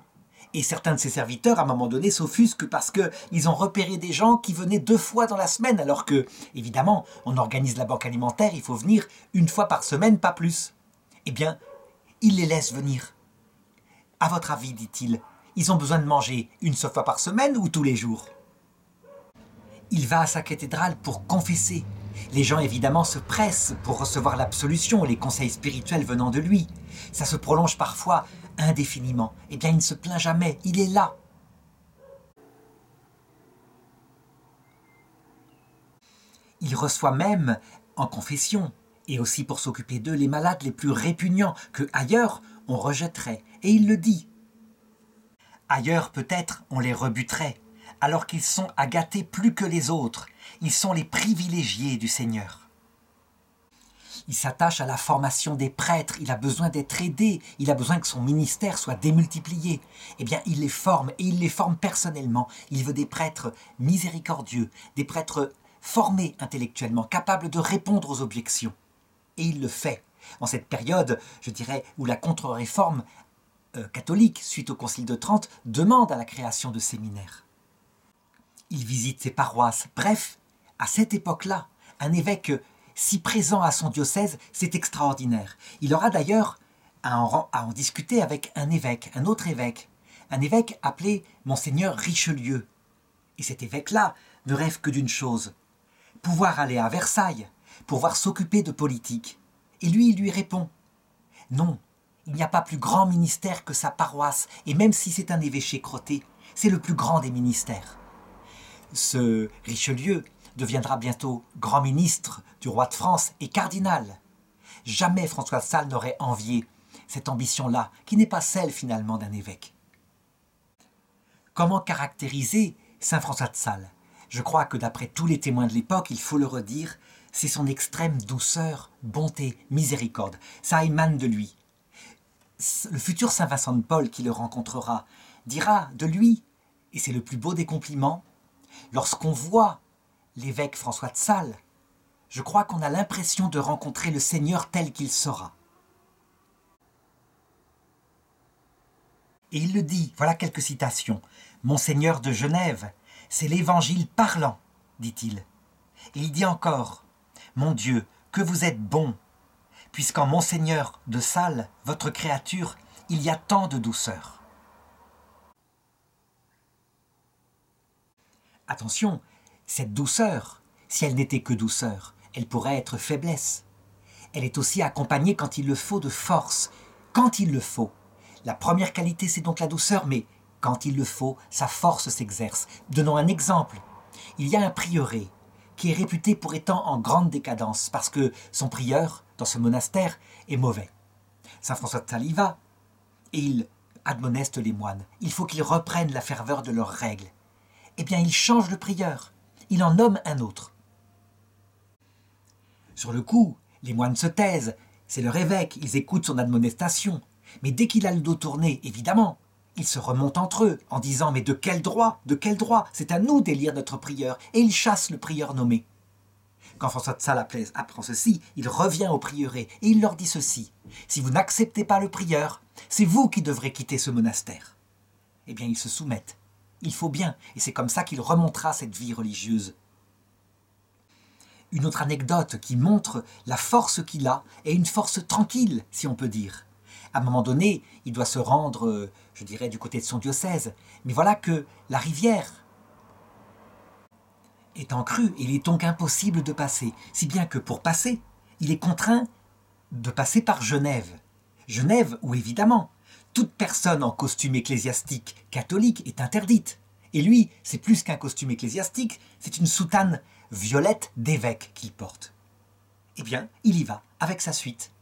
Et certains de ses serviteurs, à un moment donné, s'offusquent parce qu'ils ont repéré des gens qui venaient deux fois dans la semaine, alors que, évidemment, on organise la banque alimentaire, il faut venir une fois par semaine, pas plus. Eh bien, il les laisse venir. À votre avis, dit-il, ils ont besoin de manger une seule fois par semaine ou tous les jours. Il va à sa cathédrale pour confesser. Les gens évidemment se pressent pour recevoir l'absolution et les conseils spirituels venant de lui. Ça se prolonge parfois indéfiniment. Eh bien, il ne se plaint jamais, il est là. Il reçoit même, en confession, et aussi pour s'occuper d'eux, les malades les plus répugnants que ailleurs on rejetterait. Et il le dit. Ailleurs, peut-être, on les rebuterait, alors qu'ils sont à gâter plus que les autres. Ils sont les privilégiés du Seigneur. Il s'attache à la formation des prêtres. Il a besoin d'être aidé. Il a besoin que son ministère soit démultiplié. Eh bien, il les forme, et il les forme personnellement. Il veut des prêtres miséricordieux, des prêtres formés intellectuellement, capables de répondre aux objections. Et il le fait. En cette période, je dirais, où la contre-réforme Euh, catholique, suite au Concile de Trente, demande à la création de séminaires. Il visite ses paroisses. Bref, à cette époque-là, un évêque si présent à son diocèse, c'est extraordinaire. Il aura d'ailleurs à en, à en discuter avec un évêque, un autre évêque, un évêque appelé Monseigneur Richelieu. Et cet évêque-là ne rêve que d'une chose, pouvoir aller à Versailles, pouvoir s'occuper de politique. Et lui, il lui répond « Non, il n'y a pas plus grand ministère que sa paroisse, et même si c'est un évêché crotté, c'est le plus grand des ministères. » Ce Richelieu deviendra bientôt grand ministre du roi de France et cardinal. Jamais François de Sales n'aurait envié cette ambition-là, qui n'est pas celle finalement d'un évêque. Comment caractériser saint François de Sales? Je crois que d'après tous les témoins de l'époque, il faut le redire, c'est son extrême douceur, bonté, miséricorde. Ça émane de lui. Le futur saint Vincent de Paul qui le rencontrera dira de lui, et c'est le plus beau des compliments, « Lorsqu'on voit l'évêque François de Sales, je crois qu'on a l'impression de rencontrer le Seigneur tel qu'il sera. » Et il le dit, voilà quelques citations. « Monseigneur de Genève, c'est l'évangile parlant, dit-il. » Et il dit encore « Mon Dieu, que vous êtes bon !» puisqu'en Monseigneur de Sales, votre créature, il y a tant de douceur. Attention, cette douceur, si elle n'était que douceur, elle pourrait être faiblesse. Elle est aussi accompagnée quand il le faut de force, quand il le faut. La première qualité, c'est donc la douceur, mais quand il le faut, sa force s'exerce. Donnons un exemple. Il y a un prieuré qui est réputé pour étant en grande décadence parce que son prieur, dans ce monastère est mauvais. Saint François de Sales y va et il admoneste les moines. Il faut qu'ils reprennent la ferveur de leurs règles. Eh bien, il change le prieur. Il en nomme un autre. Sur le coup, les moines se taisent. C'est leur évêque. Ils écoutent son admonestation. Mais dès qu'il a le dos tourné, évidemment, ils se remontent entre eux en disant « Mais de quel droit ? De quel droit ? C'est à nous d'élire notre prieur !» Et ils chassent le prieur nommé. Quand François de Sales apprend ceci, il revient au prieuré et il leur dit ceci. « Si vous n'acceptez pas le prieur, c'est vous qui devrez quitter ce monastère. » Eh bien, ils se soumettent. Il faut bien, et c'est comme ça qu'il remontera cette vie religieuse. Une autre anecdote qui montre la force qu'il a, et une force tranquille, si on peut dire. À un moment donné, il doit se rendre, je dirais, du côté de son diocèse. Mais voilà que la rivière étant crue, il est donc impossible de passer. Si bien que pour passer, il est contraint de passer par Genève. Genève où, évidemment, toute personne en costume ecclésiastique catholique est interdite. Et lui, c'est plus qu'un costume ecclésiastique, c'est une soutane violette d'évêque qu'il porte. Eh bien, il y va avec sa suite.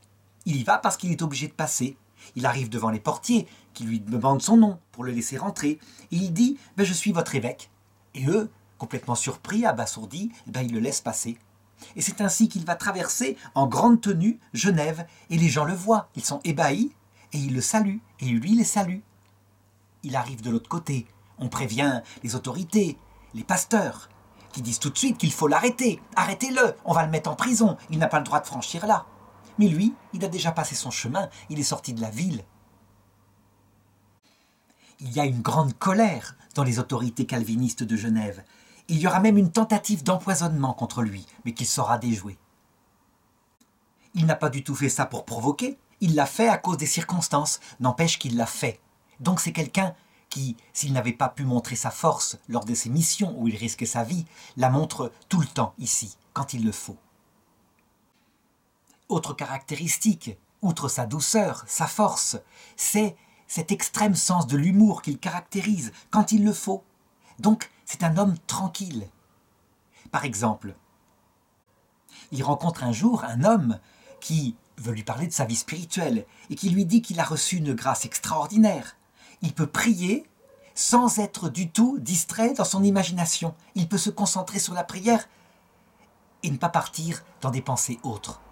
Il y va parce qu'il est obligé de passer. Il arrive devant les portiers qui lui demandent son nom pour le laisser rentrer. Et il dit ben, « Je suis votre évêque ». Et eux, complètement surpris, abasourdis, ben, ils le laissent passer. Et c'est ainsi qu'il va traverser en grande tenue Genève. Et les gens le voient, ils sont ébahis et ils le saluent. Et lui les salue. Il arrive de l'autre côté. On prévient les autorités, les pasteurs qui disent tout de suite qu'il faut l'arrêter. Arrêtez-le, on va le mettre en prison. Il n'a pas le droit de franchir là. Mais lui, il a déjà passé son chemin, il est sorti de la ville. Il y a une grande colère dans les autorités calvinistes de Genève. Il y aura même une tentative d'empoisonnement contre lui, mais qu'il saura déjouer. Il n'a pas du tout fait ça pour provoquer, il l'a fait à cause des circonstances, n'empêche qu'il l'a fait. Donc c'est quelqu'un qui, s'il n'avait pas pu montrer sa force lors de ses missions où il risquait sa vie, la montre tout le temps ici, quand il le faut. Autre caractéristique, outre sa douceur, sa force, c'est cet extrême sens de l'humour qu'il caractérise quand il le faut. Donc, c'est un homme tranquille. Par exemple, il rencontre un jour un homme qui veut lui parler de sa vie spirituelle et qui lui dit qu'il a reçu une grâce extraordinaire. Il peut prier sans être du tout distrait dans son imagination. Il peut se concentrer sur la prière et ne pas partir dans des pensées autres.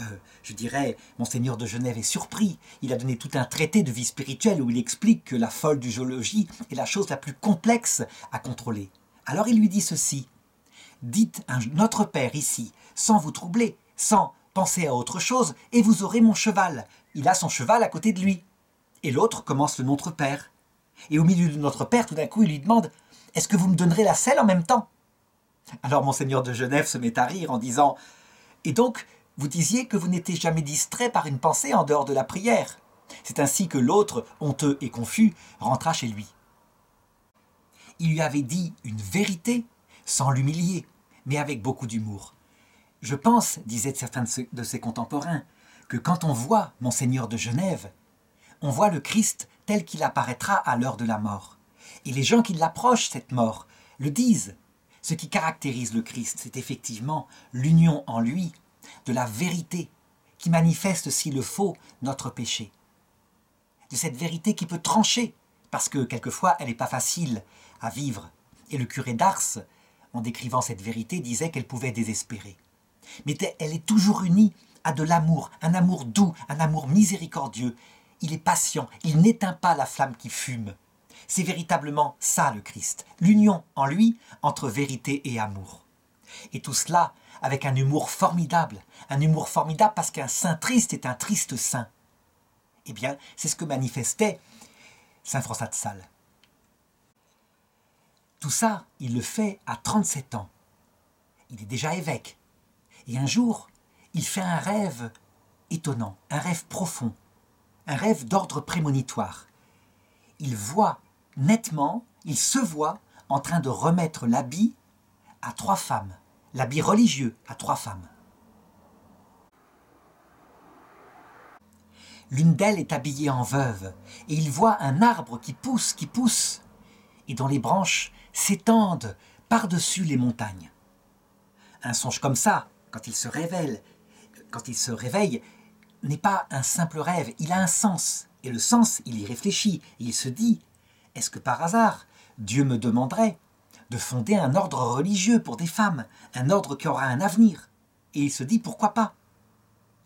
Euh, je dirais, Monseigneur de Genève est surpris. Il a donné tout un traité de vie spirituelle où il explique que la folle du géologie est la chose la plus complexe à contrôler. Alors il lui dit ceci. « Dites un Notre Père ici, sans vous troubler, sans penser à autre chose, et vous aurez mon cheval. » Il a son cheval à côté de lui. Et l'autre commence le Notre Père. Et au milieu de Notre Père, tout d'un coup, il lui demande « Est-ce que vous me donnerez la selle en même temps ?» Alors Monseigneur de Genève se met à rire en disant « Et donc, vous disiez que vous n'étiez jamais distrait par une pensée en dehors de la prière. » C'est ainsi que l'autre, honteux et confus, rentra chez lui. Il lui avait dit une vérité sans l'humilier, mais avec beaucoup d'humour. « Je pense, disaient certains de ses contemporains, que quand on voit Monseigneur de Genève, on voit le Christ tel qu'il apparaîtra à l'heure de la mort. Et les gens qui l'approchent, cette mort, le disent. Ce qui caractérise le Christ, c'est effectivement l'union en lui, de la vérité qui manifeste, s'il le faut, notre péché. De cette vérité qui peut trancher, parce que quelquefois elle n'est pas facile à vivre. Et le curé d'Ars, en décrivant cette vérité, disait qu'elle pouvait désespérer. Mais elle est toujours unie à de l'amour, un amour doux, un amour miséricordieux. Il est patient, il n'éteint pas la flamme qui fume. C'est véritablement ça le Christ, l'union en lui entre vérité et amour. Et tout cela avec un humour formidable, un humour formidable parce qu'un saint triste est un triste saint. Eh bien, c'est ce que manifestait saint François de Sales. Tout ça, il le fait à trente-sept ans. Il est déjà évêque. Et un jour, il fait un rêve étonnant, un rêve profond, un rêve d'ordre prémonitoire. Il voit nettement, il se voit en train de remettre l'habit à trois femmes. L'habit religieux à trois femmes. L'une d'elles est habillée en veuve, et il voit un arbre qui pousse, qui pousse, et dont les branches s'étendent par-dessus les montagnes. Un songe comme ça, quand il se révèle, quand il se réveille, n'est pas un simple rêve, il a un sens. Et le sens, il y réfléchit, et il se dit, est-ce que par hasard, Dieu me demanderait de fonder un ordre religieux pour des femmes, un ordre qui aura un avenir? Et il se dit, pourquoi pas?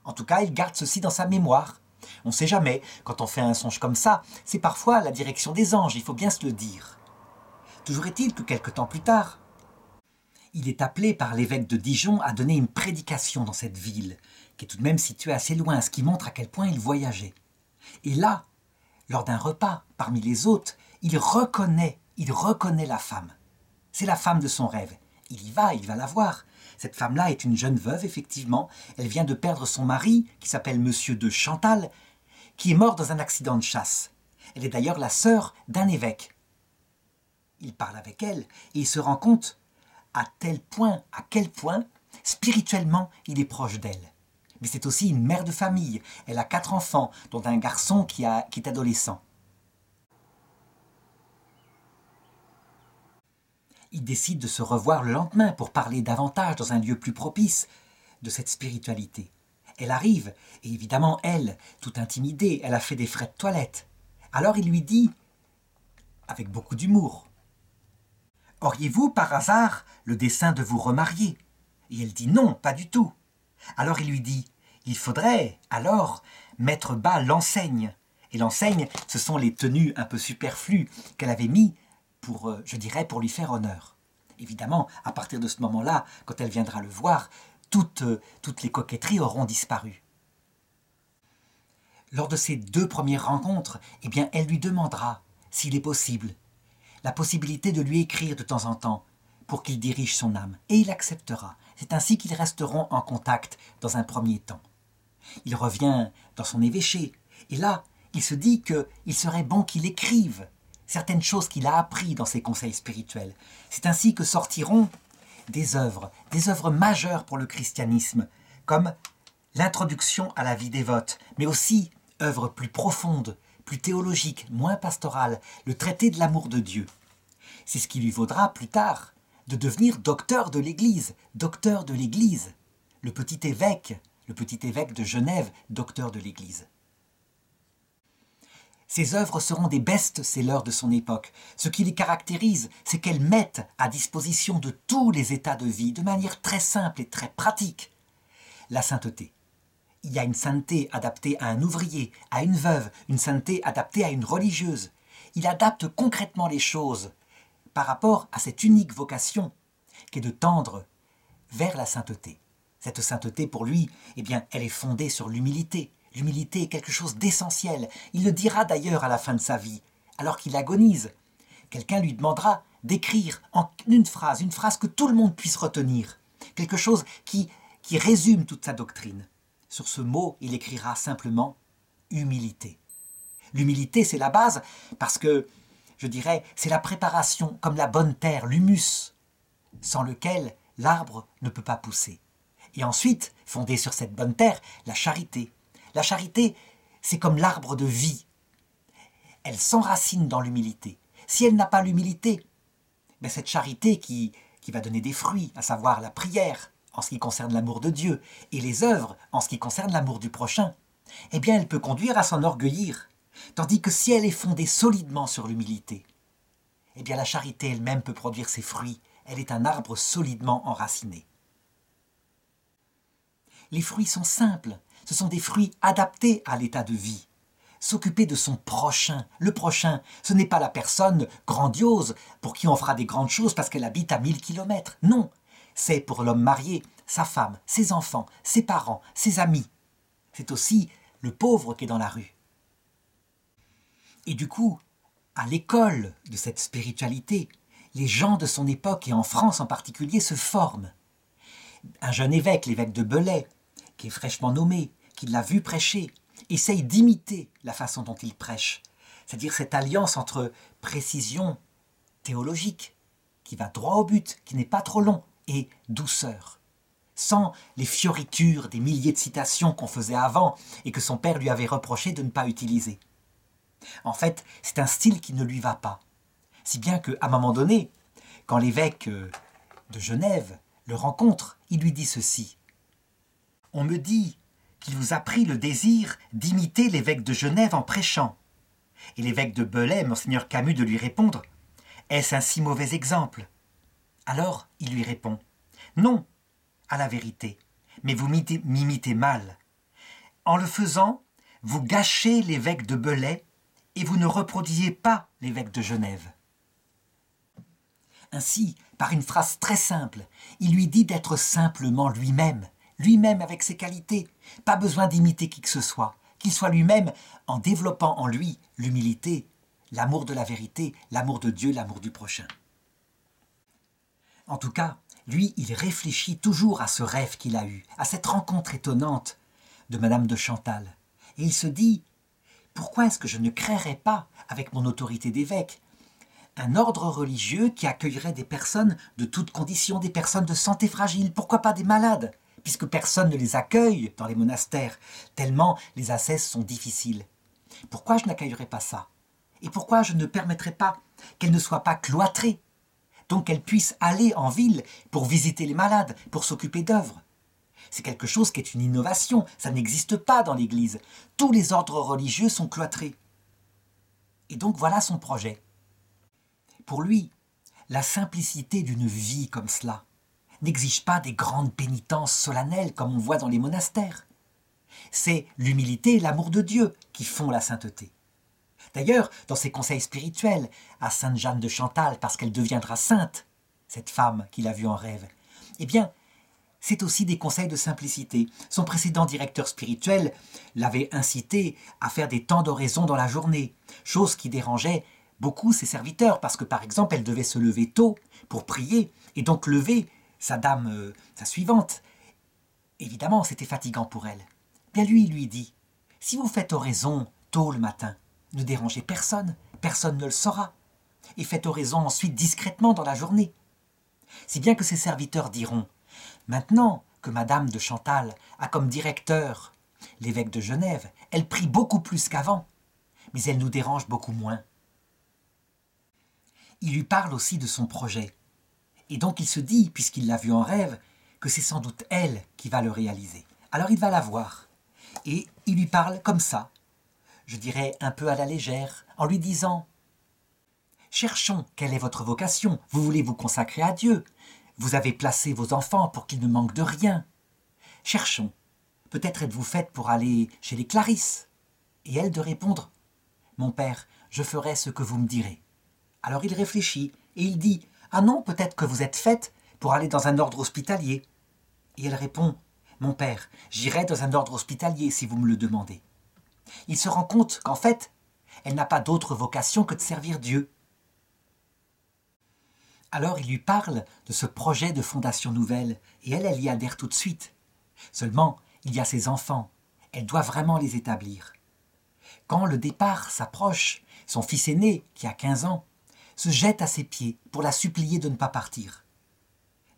En tout cas, il garde ceci dans sa mémoire. On ne sait jamais, quand on fait un songe comme ça, c'est parfois la direction des anges, il faut bien se le dire. Toujours est-il que quelque temps plus tard, il est appelé par l'évêque de Dijon à donner une prédication dans cette ville, qui est tout de même située assez loin, ce qui montre à quel point il voyageait. Et là, lors d'un repas, parmi les hôtes, il reconnaît, il reconnaît la femme. C'est la femme de son rêve. Il y va, il va la voir. Cette femme-là est une jeune veuve, effectivement. Elle vient de perdre son mari, qui s'appelle Monsieur de Chantal, qui est mort dans un accident de chasse. Elle est d'ailleurs la sœur d'un évêque. Il parle avec elle et il se rend compte à tel point, à quel point, spirituellement, il est proche d'elle. Mais c'est aussi une mère de famille. Elle a quatre enfants, dont un garçon qui, a, qui est adolescent. Il décide de se revoir le lendemain pour parler davantage dans un lieu plus propice de cette spiritualité. Elle arrive, et évidemment, elle, toute intimidée, elle a fait des frais de toilette. Alors il lui dit, avec beaucoup d'humour, « Auriez-vous par hasard le dessein de vous remarier ?» Et elle dit « Non, pas du tout !» Alors il lui dit, il faudrait alors mettre bas l'enseigne. Et l'enseigne, ce sont les tenues un peu superflues qu'elle avait mis pour, je dirais, pour lui faire honneur. Évidemment, à partir de ce moment-là, quand elle viendra le voir, toutes, toutes les coquetteries auront disparu. Lors de ces deux premières rencontres, eh bien, elle lui demandera, s'il est possible, la possibilité de lui écrire de temps en temps pour qu'il dirige son âme. Et il acceptera. C'est ainsi qu'ils resteront en contact dans un premier temps. Il revient dans son évêché, et là, il se dit qu'il serait bon qu'il écrive certaines choses qu'il a apprises dans ses conseils spirituels. C'est ainsi que sortiront des œuvres, des œuvres majeures pour le christianisme, comme l'introduction à la vie dévote, mais aussi œuvres plus profondes, plus théologiques, moins pastorales, le traité de l'amour de Dieu. C'est ce qui lui vaudra plus tard de devenir docteur de l'Église, docteur de l'Église, le petit évêque, le petit évêque de Genève, docteur de l'Église. Ses œuvres seront des best-sellers de son époque. Ce qui les caractérise, c'est qu'elles mettent à disposition de tous les états de vie, de manière très simple et très pratique, la sainteté. Il y a une sainteté adaptée à un ouvrier, à une veuve, une sainteté adaptée à une religieuse. Il adapte concrètement les choses par rapport à cette unique vocation qui est de tendre vers la sainteté. Cette sainteté, pour lui, eh bien, elle est fondée sur l'humilité. L'humilité est quelque chose d'essentiel. Il le dira d'ailleurs à la fin de sa vie, alors qu'il agonise. Quelqu'un lui demandera d'écrire en une phrase, une phrase que tout le monde puisse retenir, quelque chose qui, qui résume toute sa doctrine. Sur ce mot, il écrira simplement « humilité ». L'humilité, c'est la base, parce que je dirais, c'est la préparation, comme la bonne terre, l'humus, sans lequel l'arbre ne peut pas pousser. Et ensuite, fondée sur cette bonne terre, la charité. La charité, c'est comme l'arbre de vie. Elle s'enracine dans l'humilité. Si elle n'a pas l'humilité, ben cette charité qui, qui va donner des fruits, à savoir la prière, en ce qui concerne l'amour de Dieu, et les œuvres, en ce qui concerne l'amour du prochain, eh bien, elle peut conduire à s'enorgueillir. Tandis que si elle est fondée solidement sur l'humilité, eh bien la charité elle-même peut produire ses fruits. Elle est un arbre solidement enraciné. Les fruits sont simples. Ce sont des fruits adaptés à l'état de vie. S'occuper de son prochain. Le prochain, ce n'est pas la personne grandiose pour qui on fera des grandes choses parce qu'elle habite à mille kilomètres. Non, c'est pour l'homme marié, sa femme, ses enfants, ses parents, ses amis. C'est aussi le pauvre qui est dans la rue. Et du coup, à l'école de cette spiritualité, les gens de son époque, et en France en particulier, se forment. Un jeune évêque, l'évêque de Belley, qui est fraîchement nommé, qui l'a vu prêcher, essaye d'imiter la façon dont il prêche, c'est-à-dire cette alliance entre précision théologique, qui va droit au but, qui n'est pas trop long, et douceur. Sans les fioritures des milliers de citations qu'on faisait avant et que son père lui avait reproché de ne pas utiliser. En fait, c'est un style qui ne lui va pas. Si bien qu'à un moment donné, quand l'évêque de Genève le rencontre, il lui dit ceci. « On me dit qu'il vous a pris le désir d'imiter l'évêque de Genève en prêchant. Et l'évêque de Belay, Monseigneur Camus, de lui répondre « Est-ce un si mauvais exemple ?» Alors il lui répond « Non, à la vérité, mais vous m'imitez mal. En le faisant, vous gâchez l'évêque de Belay et vous ne reproduisez pas l'évêque de Genève. » Ainsi, par une phrase très simple, il lui dit d'être simplement lui-même, lui-même avec ses qualités, pas besoin d'imiter qui que ce soit, qu'il soit lui-même en développant en lui l'humilité, l'amour de la vérité, l'amour de Dieu, l'amour du prochain. En tout cas, lui, il réfléchit toujours à ce rêve qu'il a eu, à cette rencontre étonnante de Madame de Chantal. Et il se dit, pourquoi est-ce que je ne créerais pas, avec mon autorité d'évêque, un ordre religieux qui accueillerait des personnes de toutes conditions, des personnes de santé fragile, pourquoi pas des malades, puisque personne ne les accueille dans les monastères, tellement les ascèses sont difficiles. Pourquoi je n'accueillerais pas ça? Et pourquoi je ne permettrais pas qu'elles ne soient pas cloîtrées, donc qu'elles puissent aller en ville pour visiter les malades, pour s'occuper d'œuvres? C'est quelque chose qui est une innovation, ça n'existe pas dans l'Église. Tous les ordres religieux sont cloîtrés. Et donc voilà son projet. Pour lui, la simplicité d'une vie comme cela n'exige pas des grandes pénitences solennelles comme on voit dans les monastères. C'est l'humilité et l'amour de Dieu qui font la sainteté. D'ailleurs, dans ses conseils spirituels à Sainte Jeanne de Chantal, parce qu'elle deviendra sainte, cette femme qu'il a vue en rêve, eh bien, c'est aussi des conseils de simplicité. Son précédent directeur spirituel l'avait incité à faire des temps d'oraison dans la journée, chose qui dérangeait beaucoup ses serviteurs, parce que par exemple, elle devait se lever tôt pour prier, et donc lever sa dame, euh, sa suivante. Évidemment, c'était fatigant pour elle. Bien lui, il lui dit, « Si vous faites oraison tôt le matin, ne dérangez personne, personne ne le saura, et faites oraison ensuite discrètement dans la journée. » Si bien que ses serviteurs diront, « Maintenant que Madame de Chantal a comme directeur l'évêque de Genève, elle prie beaucoup plus qu'avant, mais elle nous dérange beaucoup moins. » Il lui parle aussi de son projet. Et donc il se dit, puisqu'il l'a vue en rêve, que c'est sans doute elle qui va le réaliser. Alors il va la voir. Et il lui parle comme ça, je dirais un peu à la légère, en lui disant « Cherchons, quelle est votre vocation? Vous voulez vous consacrer à Dieu? Vous avez placé vos enfants pour qu'ils ne manquent de rien. Cherchons, peut-être êtes-vous faite pour aller chez les Clarisses ?» Et elle de répondre « Mon père, je ferai ce que vous me direz. » Alors il réfléchit et il dit « Ah non, peut-être que vous êtes faite pour aller dans un ordre hospitalier. » Et elle répond « Mon père, j'irai dans un ordre hospitalier si vous me le demandez. » Il se rend compte qu'en fait, elle n'a pas d'autre vocation que de servir Dieu. Alors il lui parle de ce projet de fondation nouvelle et elle, elle y adhère tout de suite. Seulement, il y a ses enfants, elle doit vraiment les établir. Quand le départ s'approche, son fils aîné, qui a quinze ans, se jette à ses pieds pour la supplier de ne pas partir.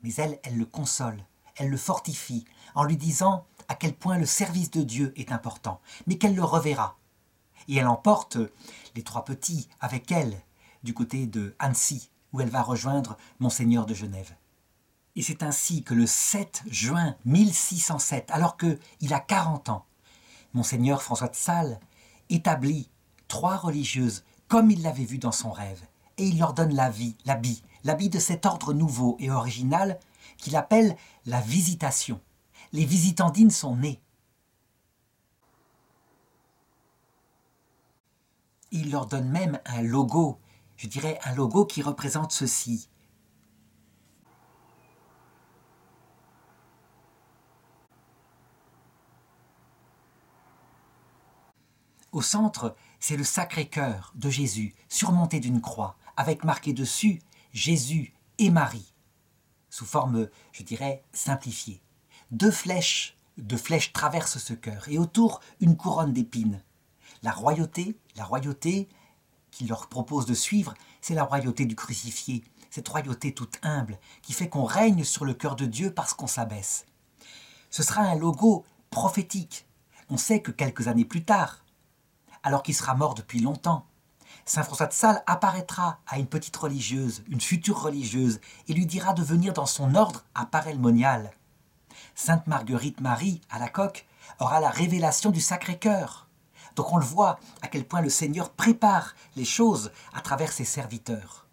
Mais elle, elle le console, elle le fortifie en lui disant à quel point le service de Dieu est important, mais qu'elle le reverra. Et elle emporte les trois petits avec elle du côté de Annecy, où elle va rejoindre Monseigneur de Genève. Et c'est ainsi que le sept juin mille six cent sept, alors qu'il a quarante ans, Monseigneur François de Sales établit trois religieuses comme il l'avait vu dans son rêve. Et il leur donne l'habit, l'habit, l'habit de cet ordre nouveau et original qu'il appelle la visitation. Les visitandines sont nées. Il leur donne même un logo, je dirais un logo qui représente ceci. Au centre, c'est le Sacré-Cœur de Jésus, surmonté d'une croix, avec marqué dessus Jésus et Marie, sous forme, je dirais, simplifiée. Deux flèches, deux flèches traversent ce cœur, et autour, une couronne d'épines. La royauté, la royauté qu'il leur propose de suivre, c'est la royauté du crucifié, cette royauté toute humble, qui fait qu'on règne sur le cœur de Dieu parce qu'on s'abaisse. Ce sera un logo prophétique. On sait que quelques années plus tard, alors qu'il sera mort depuis longtemps, Saint François de Sales apparaîtra à une petite religieuse, une future religieuse, et lui dira de venir dans son ordre à Paray-le-Monial. Sainte Marguerite Marie, à la coque, aura la révélation du Sacré-Cœur. Donc on le voit à quel point le Seigneur prépare les choses à travers ses serviteurs.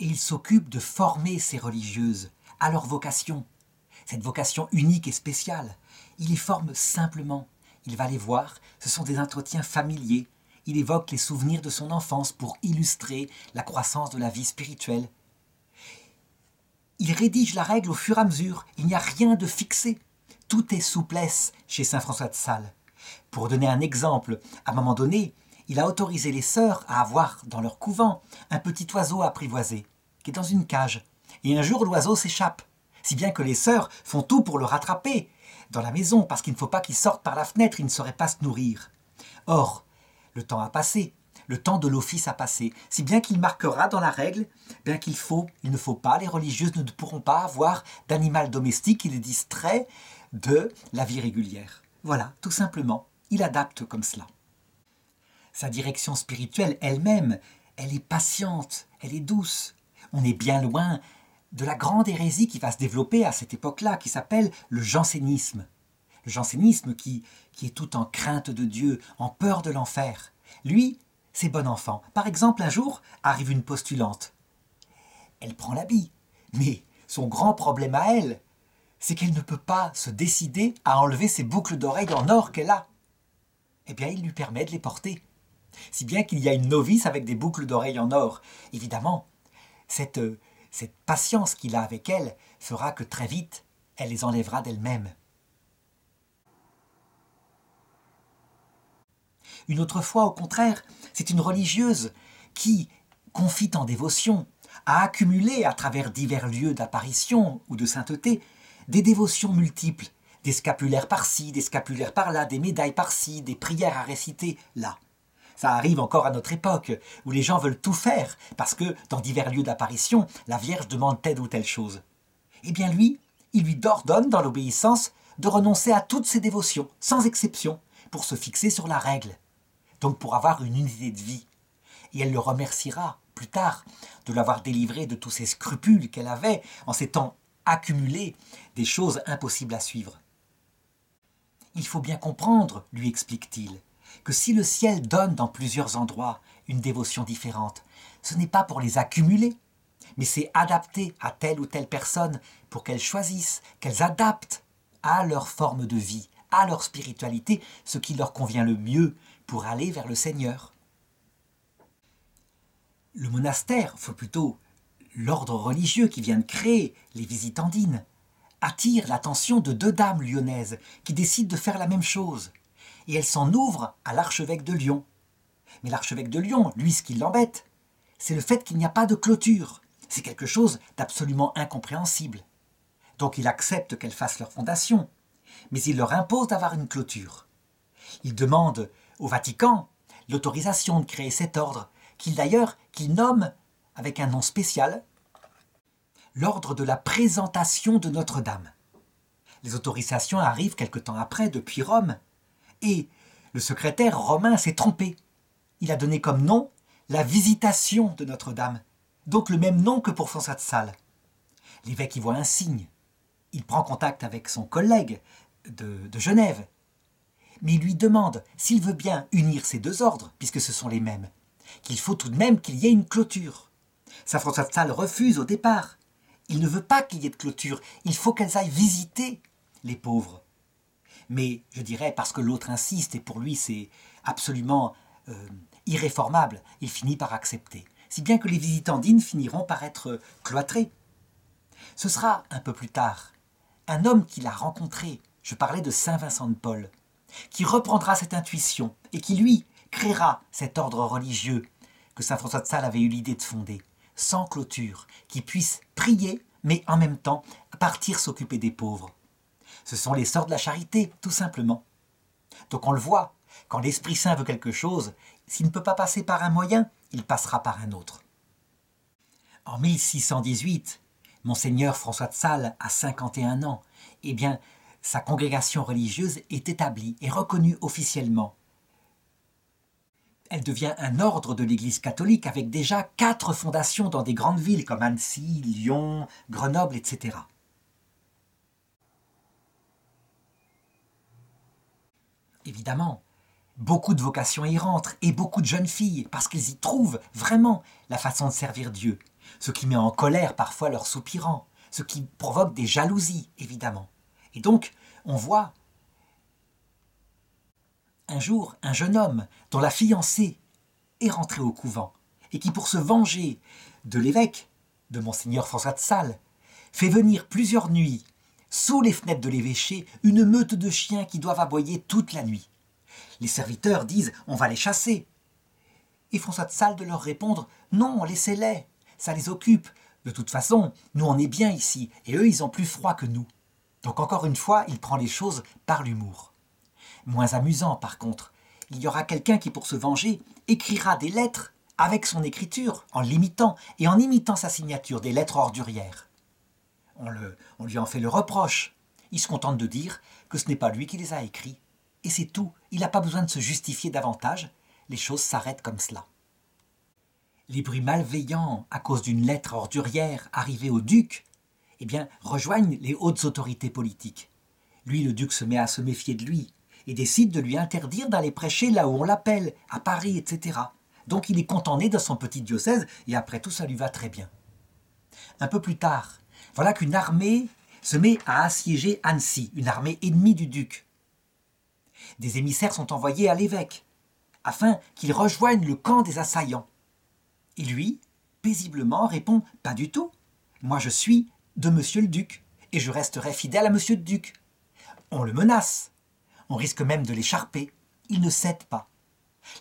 Et il s'occupe de former ces religieuses à leur vocation, cette vocation unique et spéciale. Il les forme simplement, il va les voir, ce sont des entretiens familiers, il évoque les souvenirs de son enfance pour illustrer la croissance de la vie spirituelle. Il rédige la règle au fur et à mesure, il n'y a rien de fixé, tout est souplesse chez saint François de Sales. Pour donner un exemple, à un moment donné, il a autorisé les sœurs à avoir dans leur couvent un petit oiseau apprivoisé, qui est dans une cage. Et un jour, l'oiseau s'échappe, si bien que les sœurs font tout pour le rattraper dans la maison, parce qu'il ne faut pas qu'il sorte par la fenêtre, il ne saurait pas se nourrir. Or, le temps a passé, le temps de l'office a passé, si bien qu'il marquera dans la règle bien qu'il faut, il ne faut pas, les religieuses ne pourront pas avoir d'animal domestique qui les distrait de la vie régulière. Voilà, tout simplement, il adapte comme cela. Sa direction spirituelle elle-même, elle est patiente, elle est douce. On est bien loin de la grande hérésie qui va se développer à cette époque-là, qui s'appelle le jansénisme. Le jansénisme qui, qui est tout en crainte de Dieu, en peur de l'enfer. Lui, c'est bon enfant. Par exemple, un jour, arrive une postulante. Elle prend l'habit, mais son grand problème à elle, c'est qu'elle ne peut pas se décider à enlever ses boucles d'oreilles en or qu'elle a. Eh bien, il lui permet de les porter. Si bien qu'il y a une novice avec des boucles d'oreilles en or. Évidemment, cette, cette patience qu'il a avec elle fera que très vite, elle les enlèvera d'elle-même. Une autre fois, au contraire, c'est une religieuse qui, confie en dévotion, a accumulé à travers divers lieux d'apparition ou de sainteté des dévotions multiples, des scapulaires par-ci, des scapulaires par-là, des médailles par-ci, des prières à réciter là. Ça arrive encore à notre époque, où les gens veulent tout faire, parce que, dans divers lieux d'apparition, la Vierge demande telle ou telle chose. Eh bien lui, il lui ordonne, dans l'obéissance, de renoncer à toutes ses dévotions, sans exception, pour se fixer sur la règle, donc pour avoir une unité de vie. Et elle le remerciera, plus tard, de l'avoir délivré de tous ces scrupules qu'elle avait, en s'étant accumulé des choses impossibles à suivre. Il faut bien comprendre, lui explique-t-il, que si le ciel donne dans plusieurs endroits une dévotion différente, ce n'est pas pour les accumuler, mais c'est adapté à telle ou telle personne pour qu'elles choisissent, qu'elles adaptent à leur forme de vie, à leur spiritualité, ce qui leur convient le mieux pour aller vers le Seigneur. Le monastère, faut plutôt l'ordre religieux qui vient de créer les Visitandines, attire l'attention de deux dames lyonnaises qui décident de faire la même chose. Et elle s'en ouvre à l'archevêque de Lyon. Mais l'archevêque de Lyon, lui, ce qui l'embête, c'est le fait qu'il n'y a pas de clôture. C'est quelque chose d'absolument incompréhensible. Donc il accepte qu'elles fassent leur fondation, mais il leur impose d'avoir une clôture. Il demande au Vatican l'autorisation de créer cet ordre, qu'il d'ailleurs qu'il nomme avec un nom spécial, l'ordre de la présentation de Notre-Dame. Les autorisations arrivent quelque temps après, depuis Rome, et le secrétaire romain s'est trompé. Il a donné comme nom la Visitation de Notre-Dame, donc le même nom que pour François de Sales. L'évêque y voit un signe. Il prend contact avec son collègue de, de Genève, mais il lui demande s'il veut bien unir ces deux ordres, puisque ce sont les mêmes, qu'il faut tout de même qu'il y ait une clôture. Saint François de Sales refuse au départ. Il ne veut pas qu'il y ait de clôture, il faut qu'elles aillent visiter les pauvres. Mais je dirais parce que l'autre insiste et pour lui c'est absolument euh, irréformable, il finit par accepter. Si bien que les Visitandines finiront par être cloîtrées. Ce sera un peu plus tard un homme qu'il a rencontré, je parlais de Saint Vincent de Paul, qui reprendra cette intuition et qui lui créera cet ordre religieux que Saint François de Sales avait eu l'idée de fonder, sans clôture, qui puisse prier, mais en même temps partir s'occuper des pauvres. Ce sont les sœurs de la charité, tout simplement. Donc on le voit, quand l'Esprit Saint veut quelque chose, s'il ne peut pas passer par un moyen, il passera par un autre. En mille six cent dix-huit, Monseigneur François de Sales a cinquante et un ans. Eh bien, sa congrégation religieuse est établie et reconnue officiellement. Elle devient un ordre de l'Église catholique avec déjà quatre fondations dans des grandes villes comme Annecy, Lyon, Grenoble, et cetera. Évidemment, beaucoup de vocations y rentrent et beaucoup de jeunes filles parce qu'elles y trouvent vraiment la façon de servir Dieu, ce qui met en colère parfois leurs soupirants, ce qui provoque des jalousies, évidemment. Et donc, on voit un jour un jeune homme dont la fiancée est rentrée au couvent et qui, pour se venger de l'évêque, de Monseigneur François de Sales, fait venir plusieurs nuits, sous les fenêtres de l'évêché, une meute de chiens qui doivent aboyer toute la nuit. Les serviteurs disent « on va les chasser ». Et François de Sales de leur répondre « non, laissez-les, ça les occupe. De toute façon, nous on est bien ici et eux ils ont plus froid que nous ». Donc encore une fois, il prend les choses par l'humour. Moins amusant par contre, il y aura quelqu'un qui pour se venger écrira des lettres avec son écriture, en l'imitant et en imitant sa signature, des lettres ordurières. On, le, on lui en fait le reproche. Il se contente de dire que ce n'est pas lui qui les a écrits. Et c'est tout, il n'a pas besoin de se justifier davantage, les choses s'arrêtent comme cela. Les bruits malveillants à cause d'une lettre ordurière arrivée au duc, eh bien, rejoignent les hautes autorités politiques. Lui, le duc se met à se méfier de lui et décide de lui interdire d'aller prêcher là où on l'appelle, à Paris, et cetera. Donc il est cantonné dans son petit diocèse et après tout ça lui va très bien. Un peu plus tard, voilà qu'une armée se met à assiéger Annecy, une armée ennemie du duc. Des émissaires sont envoyés à l'évêque, afin qu'il rejoigne le camp des assaillants. Et lui, paisiblement, répond « Pas du tout, moi je suis de monsieur le duc, et je resterai fidèle à monsieur le duc. » On le menace, on risque même de l'écharper, il ne cède pas.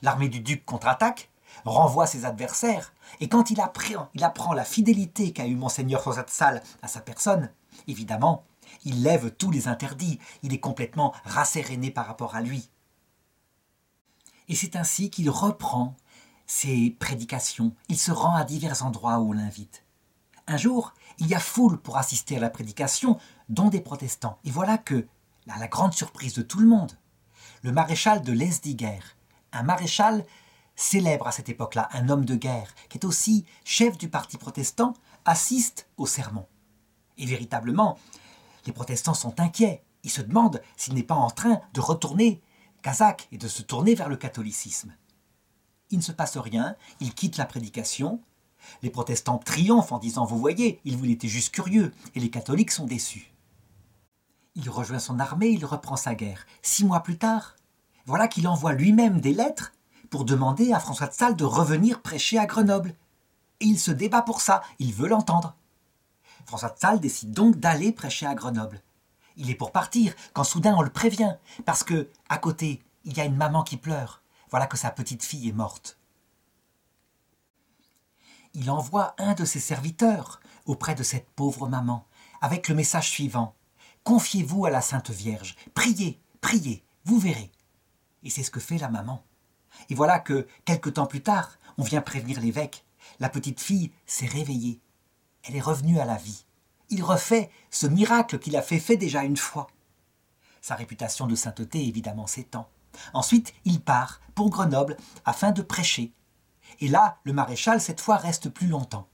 L'armée du duc contre-attaque, renvoie ses adversaires, et quand il apprend, il apprend la fidélité qu'a eue Monseigneur François de Sales à sa personne, évidemment, il lève tous les interdits, il est complètement rasséréné par rapport à lui. Et c'est ainsi qu'il reprend ses prédications, il se rend à divers endroits où on l'invite. Un jour, il y a foule pour assister à la prédication, dont des protestants. Et voilà que, à la grande surprise de tout le monde, le maréchal de Lesdiguerre, un maréchal célèbre à cette époque-là, un homme de guerre, qui est aussi chef du parti protestant, assiste au sermon. Et véritablement, les protestants sont inquiets. Ils se demandent s'il n'est pas en train de retourner kazakh et de se tourner vers le catholicisme. Il ne se passe rien, il quitte la prédication. Les protestants triomphent en disant « Vous voyez, il était juste curieux » et les catholiques sont déçus. Il rejoint son armée, il reprend sa guerre. Six mois plus tard, voilà qu'il envoie lui-même des lettres pour demander à François de Sales de revenir prêcher à Grenoble. Et il se débat pour ça, il veut l'entendre. François de Sales décide donc d'aller prêcher à Grenoble. Il est pour partir, quand soudain on le prévient, parce que, à côté, il y a une maman qui pleure. Voilà que sa petite fille est morte. Il envoie un de ses serviteurs auprès de cette pauvre maman, avec le message suivant. « Confiez-vous à la Sainte Vierge, priez, priez, vous verrez. » Et c'est ce que fait la maman. Et voilà que, quelque temps plus tard, on vient prévenir l'évêque. La petite fille s'est réveillée. Elle est revenue à la vie. Il refait ce miracle qu'il a fait fait déjà une fois. Sa réputation de sainteté, évidemment, s'étend. Ensuite, il part pour Grenoble afin de prêcher. Et là, le maréchal, cette fois, reste plus longtemps.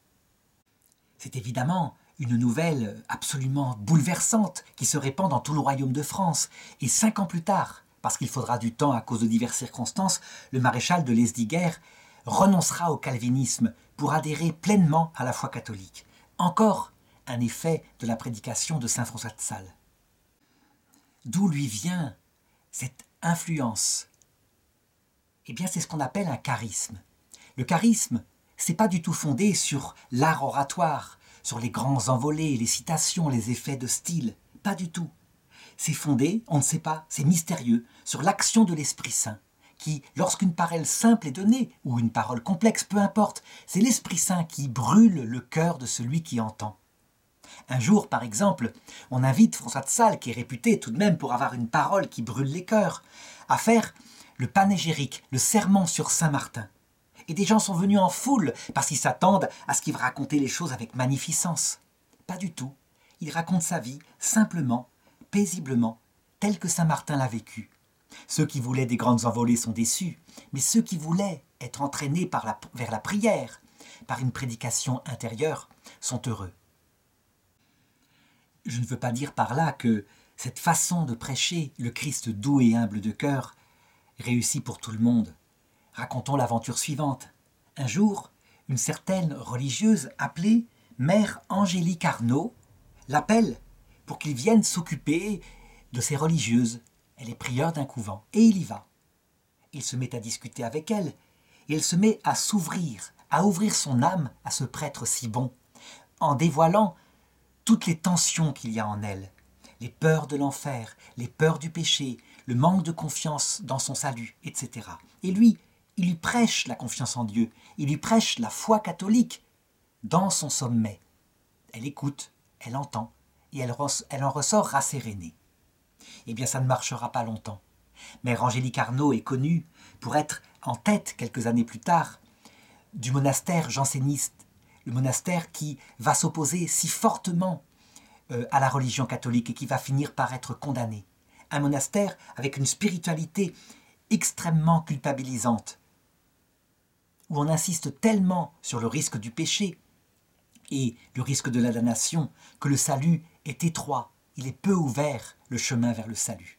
C'est évidemment une nouvelle absolument bouleversante qui se répand dans tout le royaume de France. Et cinq ans plus tard, parce qu'il faudra du temps à cause de diverses circonstances, le maréchal de Lesdiguerre renoncera au calvinisme pour adhérer pleinement à la foi catholique. Encore un effet de la prédication de saint François de Sales. D'où lui vient cette influence? Eh bien, c'est ce qu'on appelle un charisme. Le charisme, c'est pas du tout fondé sur l'art oratoire, sur les grands envolées, les citations, les effets de style. Pas du tout. C'est fondé, on ne sait pas, c'est mystérieux, sur l'action de l'Esprit Saint, qui, lorsqu'une parole simple est donnée, ou une parole complexe, peu importe, c'est l'Esprit Saint qui brûle le cœur de celui qui entend. Un jour, par exemple, on invite François de Sales, qui est réputé tout de même pour avoir une parole qui brûle les cœurs, à faire le panégyrique, le sermon sur Saint-Martin. Et des gens sont venus en foule parce qu'ils s'attendent à ce qu'il va raconter les choses avec magnificence. Pas du tout. Il raconte sa vie simplement, paisiblement, telle que Saint-Martin l'a vécu. Ceux qui voulaient des grandes envolées sont déçus, mais ceux qui voulaient être entraînés par la, vers la prière, par une prédication intérieure, sont heureux. Je ne veux pas dire par là que cette façon de prêcher le Christ doux et humble de cœur réussit pour tout le monde. Racontons l'aventure suivante. Un jour, une certaine religieuse appelée Mère Angélique Arnaud l'appelle pour qu'il vienne s'occuper de ses religieuses. Elle est prieure d'un couvent et il y va. Il se met à discuter avec elle et elle se met à s'ouvrir, à ouvrir son âme à ce prêtre si bon, en dévoilant toutes les tensions qu'il y a en elle, les peurs de l'enfer, les peurs du péché, le manque de confiance dans son salut, et cetera. Et lui, il lui prêche la confiance en Dieu, il lui prêche la foi catholique dans son sommet. Elle écoute, elle entend, et elle, elle en ressort rassérénée. Eh bien, ça ne marchera pas longtemps. Mère Angélique Arnaud est connue pour être en tête, quelques années plus tard, du monastère janséniste, le monastère qui va s'opposer si fortement euh, à la religion catholique et qui va finir par être condamné. Un monastère avec une spiritualité extrêmement culpabilisante, où on insiste tellement sur le risque du péché et le risque de la damnation que le salut est étroit, il est peu ouvert le chemin vers le salut.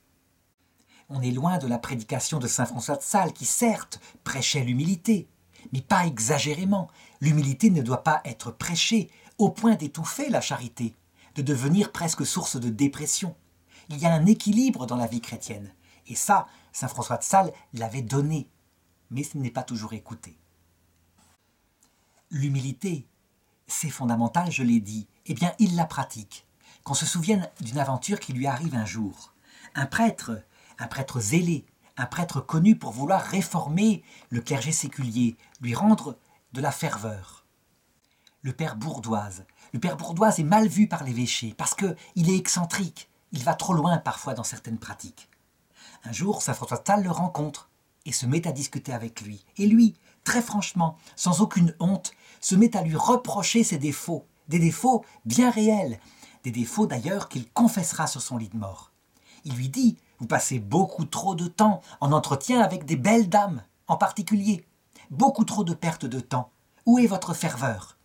On est loin de la prédication de Saint-François de Sales qui certes prêchait l'humilité, mais pas exagérément. L'humilité ne doit pas être prêchée au point d'étouffer la charité, de devenir presque source de dépression. Il y a un équilibre dans la vie chrétienne. Et ça, saint François de Sales l'avait donné, mais ce n'est pas toujours écouté. L'humilité, c'est fondamental, je l'ai dit. Eh bien, il la pratique. Qu'on se souvienne d'une aventure qui lui arrive un jour. Un prêtre, un prêtre zélé, un prêtre connu pour vouloir réformer le clergé séculier, lui rendre de la ferveur. Le père Bourdoise. Le père Bourdoise est mal vu par l'évêché parce qu'il est excentrique. Il va trop loin parfois dans certaines pratiques. Un jour, saint François de Sales le rencontre et se met à discuter avec lui. Et lui, très franchement, sans aucune honte, se met à lui reprocher ses défauts. Des défauts bien réels. Des défauts d'ailleurs qu'il confessera sur son lit de mort. Il lui dit « Vous passez beaucoup trop de temps en entretien avec des belles dames, en particulier. Beaucoup trop de perte de temps. Où est votre ferveur ?»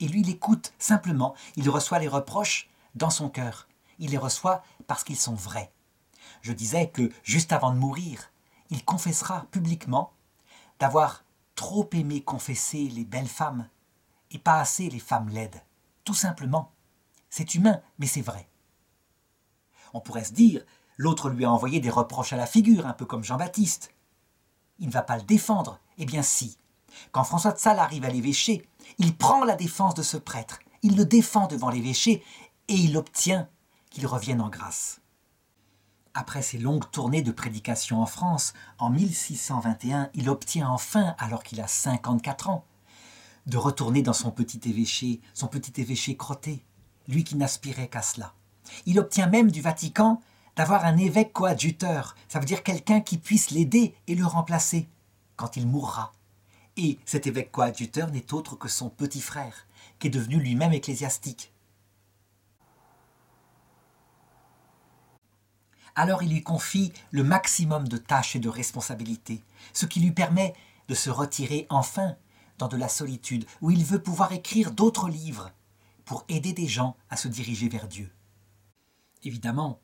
Et lui, il écoute simplement. Il reçoit les reproches dans son cœur. Il les reçoit parce qu'ils sont vrais. Je disais que, juste avant de mourir, il confessera publiquement d'avoir trop aimé confesser les belles femmes et pas assez les femmes laides. Tout simplement. C'est humain, mais c'est vrai. On pourrait se dire, l'autre lui a envoyé des reproches à la figure, un peu comme Jean-Baptiste. Il ne va pas le défendre. Eh bien si. Quand François de Sales arrive à l'évêché, il prend la défense de ce prêtre. Il le défend devant l'évêché et il obtient qu'il revienne en grâce. Après ses longues tournées de prédication en France, en mille six cent vingt et un, il obtient enfin, alors qu'il a cinquante-quatre ans, de retourner dans son petit évêché, son petit évêché crotté, lui qui n'aspirait qu'à cela. Il obtient même du Vatican d'avoir un évêque coadjuteur, ça veut dire quelqu'un qui puisse l'aider et le remplacer quand il mourra. Et cet évêque coadjuteur n'est autre que son petit frère, qui est devenu lui-même ecclésiastique. Alors il lui confie le maximum de tâches et de responsabilités, ce qui lui permet de se retirer enfin dans de la solitude, où il veut pouvoir écrire d'autres livres pour aider des gens à se diriger vers Dieu. Évidemment,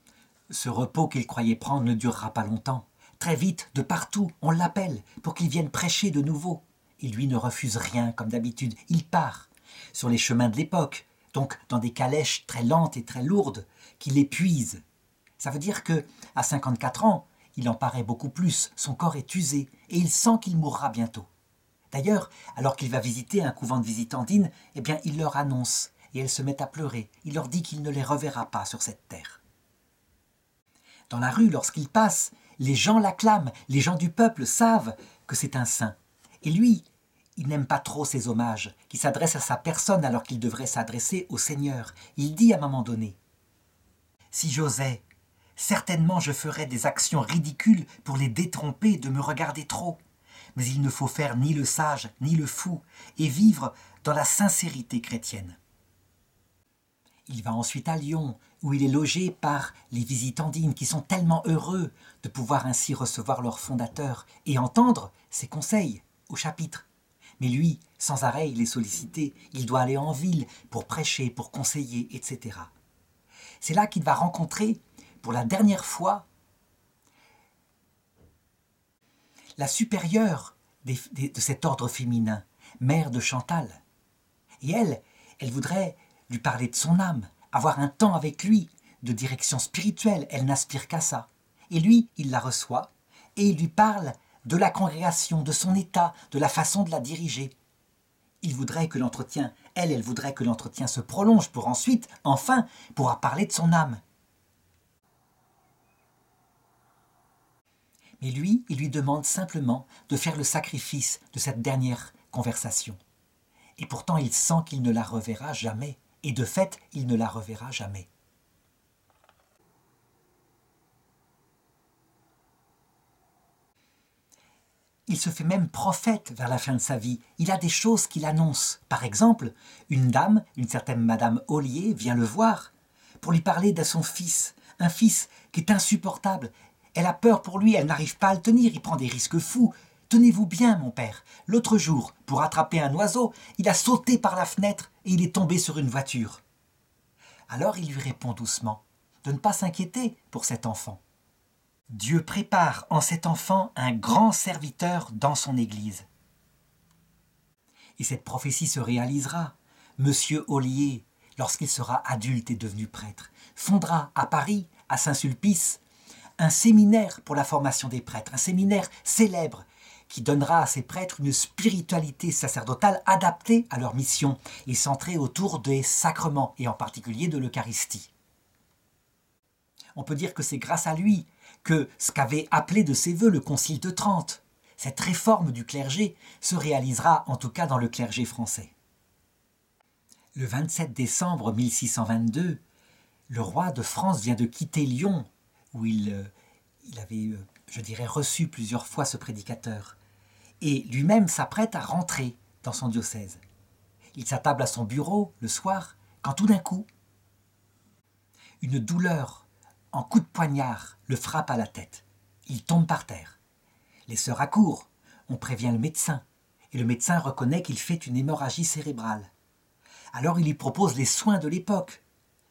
ce repos qu'il croyait prendre ne durera pas longtemps. Très vite, de partout, on l'appelle pour qu'il vienne prêcher de nouveau. Et lui ne refuse rien, comme d'habitude. Il part sur les chemins de l'époque, donc dans des calèches très lentes et très lourdes, qui l'épuisent. Ça veut dire que, à cinquante-quatre ans, il en paraît beaucoup plus, son corps est usé, et il sent qu'il mourra bientôt. D'ailleurs, alors qu'il va visiter un couvent de Visitandines, eh bien, il leur annonce, et elles se mettent à pleurer. Il leur dit qu'il ne les reverra pas sur cette terre. Dans la rue, lorsqu'il passe, les gens l'acclament, les gens du peuple savent que c'est un saint. Et lui, il n'aime pas trop ces hommages, qui s'adressent à sa personne alors qu'il devrait s'adresser au Seigneur. Il dit à un moment donné, « Si j'osais, certainement je ferais des actions ridicules pour les détromper de me regarder trop. Mais il ne faut faire ni le sage ni le fou et vivre dans la sincérité chrétienne. » Il va ensuite à Lyon, où il est logé par les Visitandines qui sont tellement heureux de pouvoir ainsi recevoir leur fondateur et entendre ses conseils. au chapitre. Mais lui, sans arrêt, il est sollicité, il doit aller en ville pour prêcher, pour conseiller, et cetera. C'est là qu'il va rencontrer, pour la dernière fois, la supérieure des, des, de cet ordre féminin, mère de Chantal. Et elle, elle voudrait lui parler de son âme, avoir un temps avec lui, de direction spirituelle, elle n'aspire qu'à ça. Et lui, il la reçoit, et il lui parle de la congrégation, de son état, de la façon de la diriger. Il voudrait que l'entretien, elle, elle voudrait que l'entretien se prolonge pour ensuite, enfin, pouvoir parler de son âme. Mais lui, il lui demande simplement de faire le sacrifice de cette dernière conversation. Et pourtant, il sent qu'il ne la reverra jamais. Et de fait, il ne la reverra jamais. Il se fait même prophète vers la fin de sa vie. Il a des choses qu'il annonce. Par exemple, une dame, une certaine Madame Ollier, vient le voir pour lui parler de son fils. Un fils qui est insupportable. Elle a peur pour lui, elle n'arrive pas à le tenir, il prend des risques fous. « Tenez-vous bien, mon père. L'autre jour, pour attraper un oiseau, il a sauté par la fenêtre et il est tombé sur une voiture. » Alors il lui répond doucement de ne pas s'inquiéter pour cet enfant. Dieu prépare en cet enfant un grand serviteur dans son Église. Et cette prophétie se réalisera. Monsieur Ollier, lorsqu'il sera adulte et devenu prêtre, fondera à Paris, à Saint-Sulpice, un séminaire pour la formation des prêtres, un séminaire célèbre qui donnera à ses prêtres une spiritualité sacerdotale adaptée à leur mission et centrée autour des sacrements, et en particulier de l'Eucharistie. On peut dire que c'est grâce à lui que ce qu'avait appelé de ses voeux le Concile de Trente, cette réforme du clergé, se réalisera en tout cas dans le clergé français. Le vingt-sept décembre mille six cent vingt-deux, le roi de France vient de quitter Lyon, où il, il avait, je dirais, reçu plusieurs fois ce prédicateur, et lui-même s'apprête à rentrer dans son diocèse. Il s'attable à son bureau le soir, quand tout d'un coup, une douleur en coup de poignard le frappe à la tête. Il tombe par terre. Les sœurs accourent, on prévient le médecin, et le médecin reconnaît qu'il fait une hémorragie cérébrale. Alors il lui propose les soins de l'époque.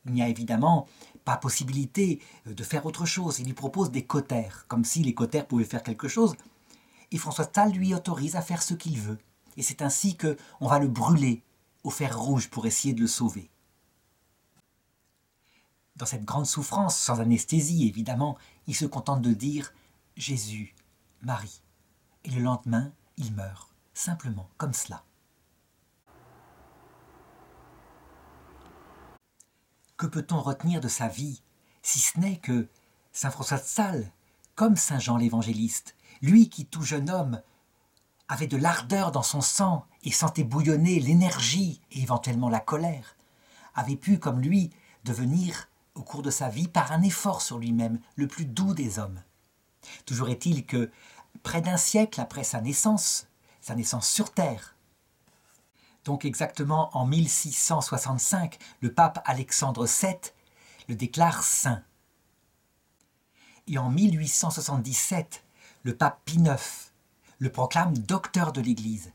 Il n'y a évidemment pas possibilité de faire autre chose. Il lui propose des cautères, comme si les cautères pouvaient faire quelque chose. Et François de Sales lui autorise à faire ce qu'il veut. Et c'est ainsi que on va le brûler au fer rouge pour essayer de le sauver. Dans cette grande souffrance, sans anesthésie évidemment, il se contente de dire « Jésus, Marie ». Et le lendemain, il meurt, simplement, comme cela. Que peut-on retenir de sa vie, si ce n'est que saint François de Sales, comme saint Jean l'Évangéliste, lui qui, tout jeune homme, avait de l'ardeur dans son sang et sentait bouillonner l'énergie et éventuellement la colère, avait pu, comme lui, devenir, au cours de sa vie, par un effort sur lui-même, le plus doux des hommes. Toujours est-il que, près d'un siècle après sa naissance, sa naissance sur terre, donc exactement en mille six cent soixante-cinq, le pape Alexandre sept le déclare saint. Et en mille huit cent soixante-dix-sept, le pape Pie neuf le proclame docteur de l'Église,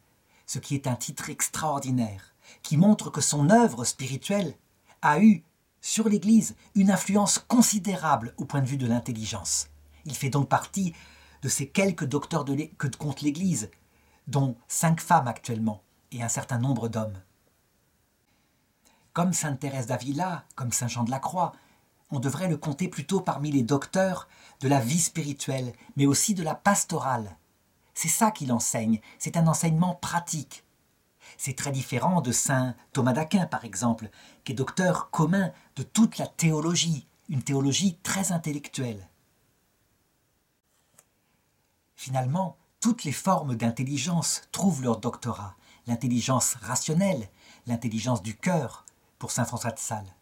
ce qui est un titre extraordinaire, qui montre que son œuvre spirituelle a eu, sur l'Église, une influence considérable au point de vue de l'intelligence. Il fait donc partie de ces quelques docteurs de que compte l'Église, dont cinq femmes actuellement, et un certain nombre d'hommes. Comme sainte Thérèse d'Avila, comme saint Jean de la Croix, on devrait le compter plutôt parmi les docteurs de la vie spirituelle, mais aussi de la pastorale. C'est ça qu'il enseigne, c'est un enseignement pratique. C'est très différent de saint Thomas d'Aquin, par exemple, qui est docteur commun de toute la théologie, une théologie très intellectuelle. Finalement, toutes les formes d'intelligence trouvent leur doctorat. L'intelligence rationnelle, l'intelligence du cœur, pour saint François de Sales.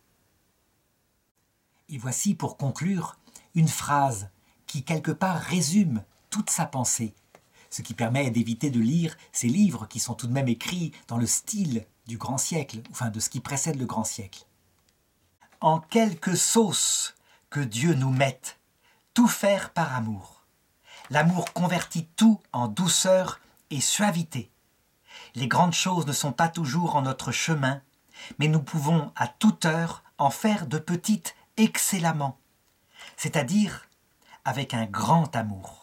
Et voici, pour conclure, une phrase qui, quelque part, résume toute sa pensée, ce qui permet d'éviter de lire ces livres qui sont tout de même écrits dans le style du grand siècle, enfin de ce qui précède le grand siècle. « En quelque sauce que Dieu nous mette, tout faire par amour. L'amour convertit tout en douceur et suavité. Les grandes choses ne sont pas toujours en notre chemin, mais nous pouvons à toute heure en faire de petites excellemment, c'est-à-dire avec un grand amour.